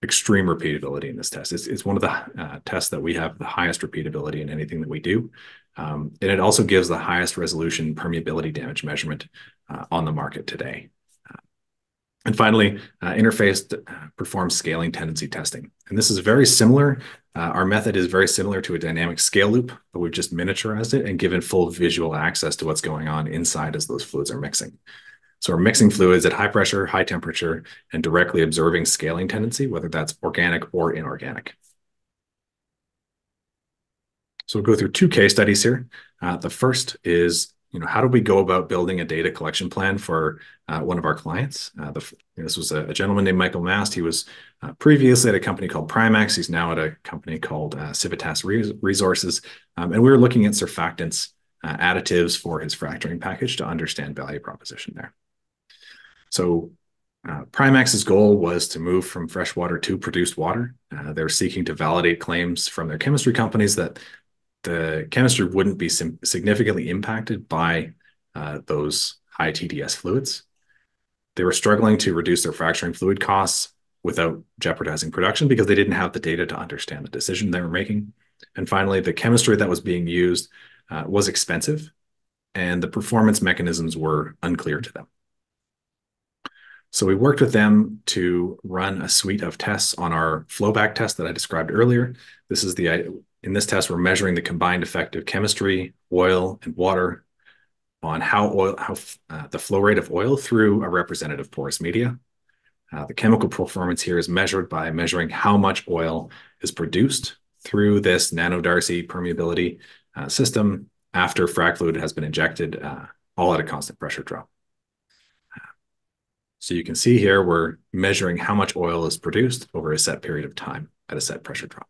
extreme repeatability in this test. It's, it's one of the uh, tests that we have the highest repeatability in anything that we do. Um, and it also gives the highest resolution permeability damage measurement uh, on the market today. Uh, and finally, uh, Interface uh, performs scaling tendency testing. And this is very similar. Uh, our method is very similar to a dynamic scale loop, but we've just miniaturized it and given full visual access to what's going on inside as those fluids are mixing. So we're mixing fluids at high pressure, high temperature, and directly observing scaling tendency, whether that's organic or inorganic. So we'll go through two case studies here. Uh, the first is, you know, how do we go about building a data collection plan for uh, one of our clients? Uh, the, this was a, a gentleman named Michael Mast. He was uh, previously at a company called Primex. He's now at a company called uh, Civitas Resources. Um, and we were looking at surfactants, uh, additives for his fracturing package to understand value proposition there. So uh, Primex's goal was to move from fresh water to produced water. Uh, they were seeking to validate claims from their chemistry companies that the chemistry wouldn't be significantly impacted by uh, those high T D S fluids. They were struggling to reduce their fracturing fluid costs without jeopardizing production because they didn't have the data to understand the decision they were making. And finally, the chemistry that was being used uh, was expensive, and the performance mechanisms were unclear to them. So we worked with them to run a suite of tests on our flowback test that I described earlier. This is the, in this test, we're measuring the combined effect of chemistry, oil, and water on how oil, how uh, the flow rate of oil through a representative porous media. Uh, the chemical performance here is measured by measuring how much oil is produced through this nanodarcy permeability uh, system after frac fluid has been injected, uh, all at a constant pressure drop. Uh, so you can see here, we're measuring how much oil is produced over a set period of time at a set pressure drop.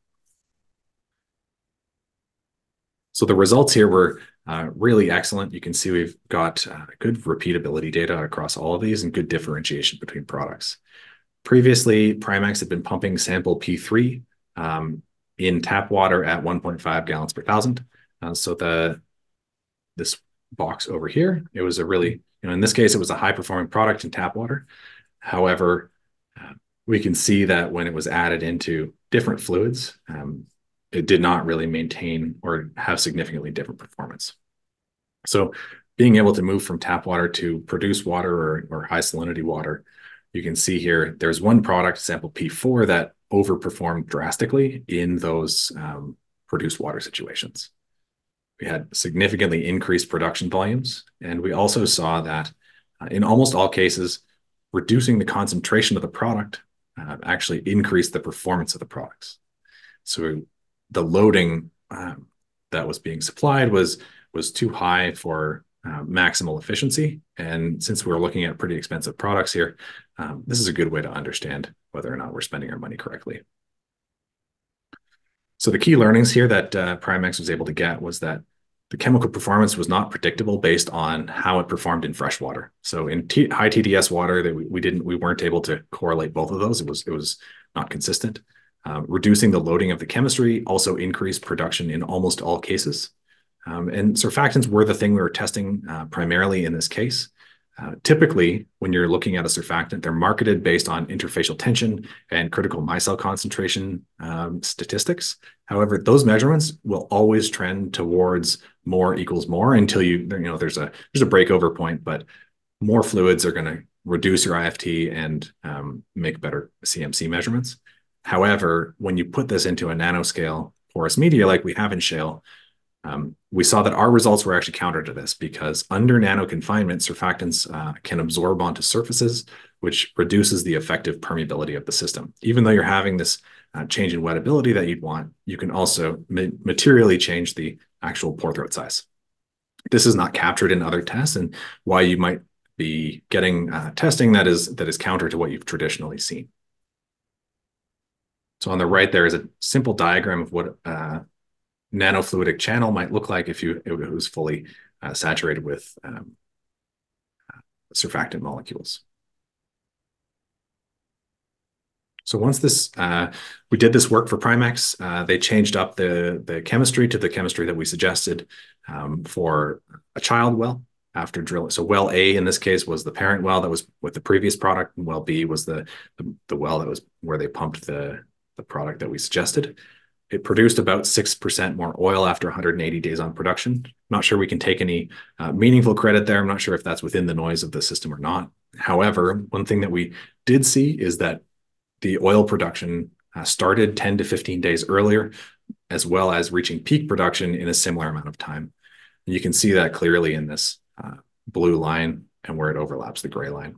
So the results here were uh, really excellent. You can see we've got uh, good repeatability data across all of these and good differentiation between products. Previously, Primex had been pumping sample P three um, in tap water at one point five gallons per thousand. Uh, so the this box over here, it was a really, you know, in this case, it was a high-performing product in tap water. However, uh, we can see that when it was added into different fluids, um, it did not really maintain or have significantly different performance. So being able to move from tap water to produce water or, or high salinity water, you can see here, there's one product, sample P four, that overperformed drastically in those um, produced water situations. We had significantly increased production volumes. And we also saw that uh, in almost all cases, reducing the concentration of the product uh, actually increased the performance of the products. So we, the loading um, that was being supplied was, was too high for uh, maximal efficiency. And since we were looking at pretty expensive products here, um, this is a good way to understand whether or not we're spending our money correctly. So the key learnings here that uh, Primex was able to get was that the chemical performance was not predictable based on how it performed in fresh water. So in T high T D S water, that we, we didn't, we weren't able to correlate both of those. It was, it was not consistent. Um, reducing the loading of the chemistry also increased production in almost all cases. Um, and surfactants were the thing we were testing uh, primarily in this case. Uh, typically, when you're looking at a surfactant, they're marketed based on interfacial tension and critical micelle concentration um, statistics. However, those measurements will always trend towards more equals more until you, you know, there's a there's a breakover point, but more fluids are going to reduce your I F T and um, make better C M C measurements. However, when you put this into a nanoscale porous media like we have in shale, um, we saw that our results were actually counter to this, because under nano confinement, surfactants uh, can absorb onto surfaces, which reduces the effective permeability of the system. Even though you're having this uh, change in wettability that you'd want, you can also ma materially change the actual pore throat size. This is not captured in other tests, and why you might be getting uh, testing that is, that is counter to what you've traditionally seen. So on the right, there is a simple diagram of what a uh, nanofluidic channel might look like if you, it was fully uh, saturated with um, uh, surfactant molecules. So once this, uh, we did this work for Primex, uh, they changed up the, the chemistry to the chemistry that we suggested um, for a child well after drilling. So well A in this case was the parent well that was with the previous product, and well B was the, the, the well that was where they pumped the the product that we suggested. It produced about six percent more oil after one hundred eighty days on production. I'm not sure we can take any uh, meaningful credit there. I'm not sure if that's within the noise of the system or not. However, one thing that we did see is that the oil production uh, started ten to fifteen days earlier, as well as reaching peak production in a similar amount of time. And you can see that clearly in this uh, blue line and where it overlaps the gray line.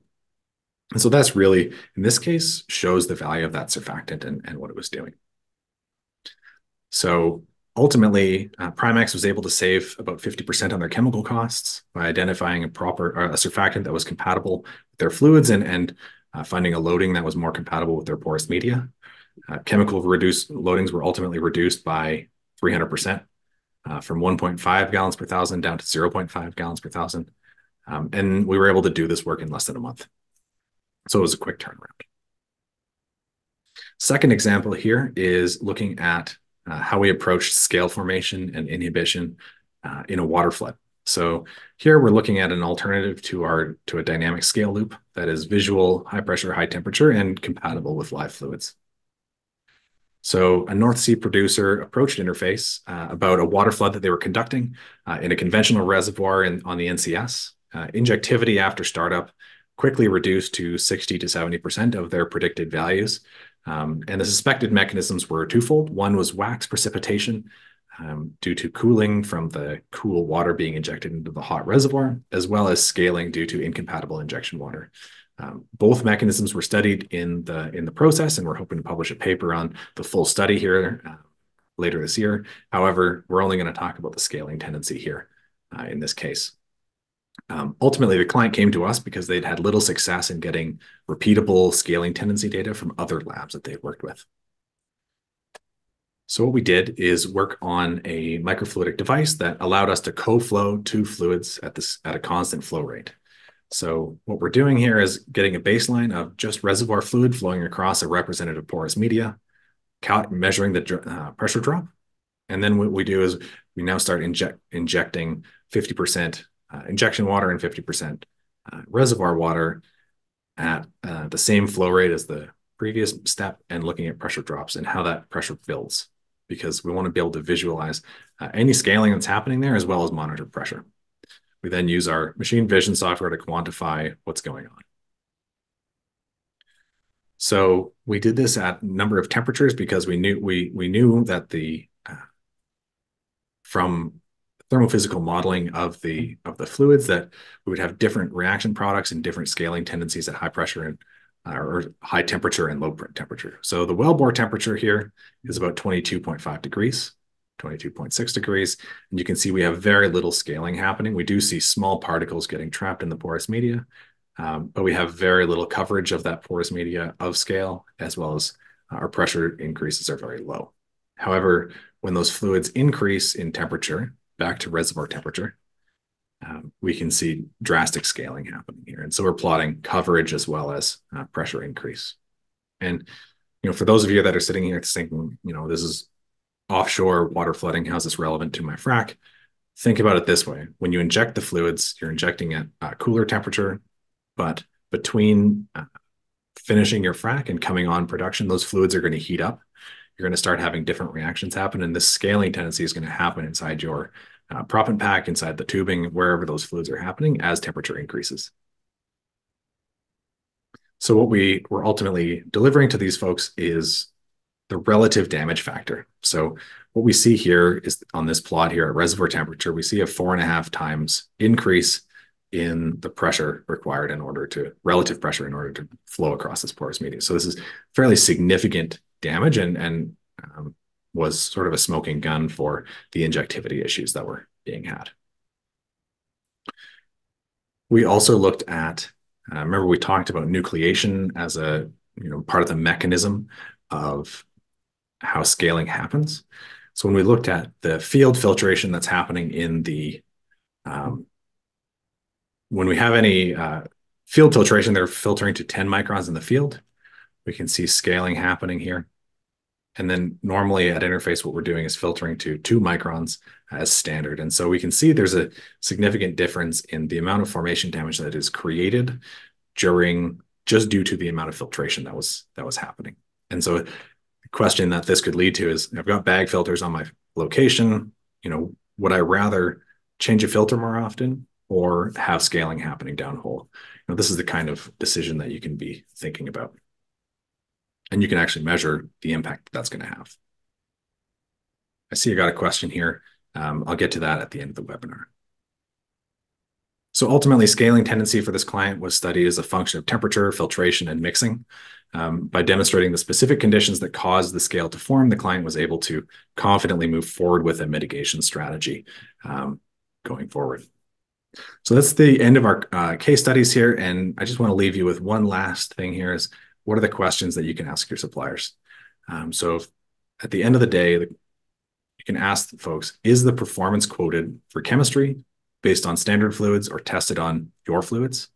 And so that's really, in this case, shows the value of that surfactant and, and what it was doing. So ultimately, uh, Primex was able to save about fifty percent on their chemical costs by identifying a proper uh, a surfactant that was compatible with their fluids and, and uh, finding a loading that was more compatible with their porous media. Uh, chemical reduced loadings were ultimately reduced by three hundred percent, uh, from one point five gallons per thousand down to zero point five gallons per thousand. Um, and we were able to do this work in less than a month. So it was a quick turnaround. Second example here is looking at uh, how we approached scale formation and inhibition uh, in a water flood. So here we're looking at an alternative to our to a dynamic scale loop that is visual, high pressure, high temperature, and compatible with live fluids. So a North Sea producer approached Interface uh, about a water flood that they were conducting uh, in a conventional reservoir in, on the N C S. Uh, injectivity after startup quickly reduced to sixty to seventy percent of their predicted values. Um, and the suspected mechanisms were twofold. One was wax precipitation um, due to cooling from the cool water being injected into the hot reservoir, as well as scaling due to incompatible injection water. Um, both mechanisms were studied in the, in the process, and we're hoping to publish a paper on the full study here uh, later this year. However, we're only going to talk about the scaling tendency here uh, in this case. Um, ultimately, the client came to us because they'd had little success in getting repeatable scaling tendency data from other labs that they'd worked with. So what we did is work on a microfluidic device that allowed us to co-flow two fluids at, this, at a constant flow rate. So what we're doing here is getting a baseline of just reservoir fluid flowing across a representative porous media, measuring the uh, pressure drop. And then what we do is we now start inject, injecting fifty percent uh, injection water and fifty percent uh, reservoir water at uh, the same flow rate as the previous step, and looking at pressure drops and how that pressure builds, because we want to be able to visualize uh, any scaling that's happening there, as well as monitor pressure. We then use our machine vision software to quantify what's going on. So we did this at a number of temperatures because we knew we we knew that the uh, from thermophysical modeling of the of the fluids that we would have different reaction products and different scaling tendencies at high pressure and uh, or high temperature and low temperature. So the wellbore temperature here is about twenty-two point five degrees. twenty-two point six degrees, and you can see we have very little scaling happening. We do see small particles getting trapped in the porous media, um, but we have very little coverage of that porous media of scale, as well as our pressure increases are very low. However, when those fluids increase in temperature, back to reservoir temperature, um, we can see drastic scaling happening here. And so we're plotting coverage as well as uh, pressure increase. And you know, for those of you that are sitting here thinking, you know, this is offshore water flooding, how's this relevant to my frac? Think about it this way. When you inject the fluids, you're injecting at a cooler temperature, but between uh, finishing your frac and coming on production, those fluids are going to heat up. You're going to start having different reactions happen, and this scaling tendency is going to happen inside your uh, proppant pack, inside the tubing, wherever those fluids are happening as temperature increases. So what we were ultimately delivering to these folks is the relative damage factor. So what we see here is on this plot here at reservoir temperature, we see a four and a half times increase in the pressure required in order to, relative pressure in order to flow across this porous media. So this is fairly significant damage and, and um, was sort of a smoking gun for the injectivity issues that were being had. We also looked at, uh, remember we talked about nucleation as a, you know, part of the mechanism of how scaling happens. So when we looked at the field filtration that's happening in the, um, when we have any uh, field filtration, they're filtering to ten microns in the field. We can see scaling happening here. And then normally at interface, what we're doing is filtering to two microns as standard. And so we can see there's a significant difference in the amount of formation damage that is created during, just due to the amount of filtration that was, that was happening. And so the question that this could lead to is, I've got bag filters on my location, you know, would I rather change a filter more often or have scaling happening downhole? You know, this is the kind of decision that you can be thinking about. And you can actually measure the impact that's going to have. I see I got a question here. Um, I'll get to that at the end of the webinar. So ultimately, scaling tendency for this client was studied as a function of temperature, filtration, and mixing. Um, by demonstrating the specific conditions that caused the scale to form, the client was able to confidently move forward with a mitigation strategy um, going forward. So that's the end of our uh, case studies here. And I just want to leave you with one last thing here is, what are the questions that you can ask your suppliers? Um, so if, at the end of the day, you can ask the folks, is the performance quoted for chemistry based on standard fluids or tested on your fluids?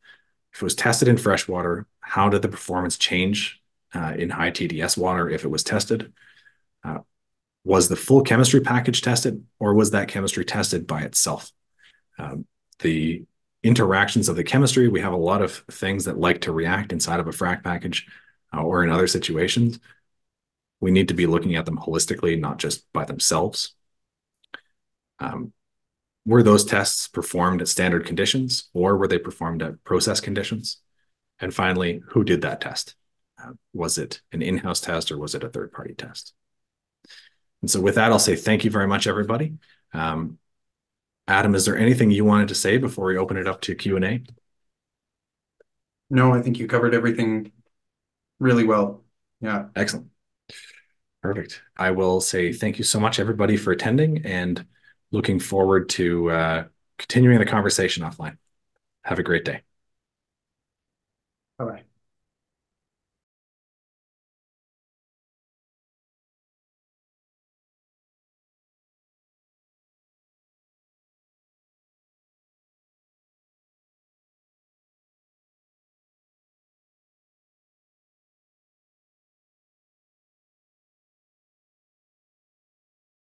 If it was tested in fresh water, how did the performance change uh, in high T D S water if it was tested? Uh, was the full chemistry package tested, or was that chemistry tested by itself? Um, the interactions of the chemistry, we have a lot of things that like to react inside of a frac package uh, or in other situations. We need to be looking at them holistically, not just by themselves. Um, Were those tests performed at standard conditions, or were they performed at process conditions? And finally, who did that test? Uh, was it an in-house test, or was it a third-party test? And so with that, I'll say thank you very much, everybody. Um, Adam, is there anything you wanted to say before we open it up to Q and A? No, I think you covered everything really well. Yeah. Excellent. Perfect. I will say thank you so much, everybody, for attending, and looking forward to uh, continuing the conversation offline. Have a great day. Bye-bye.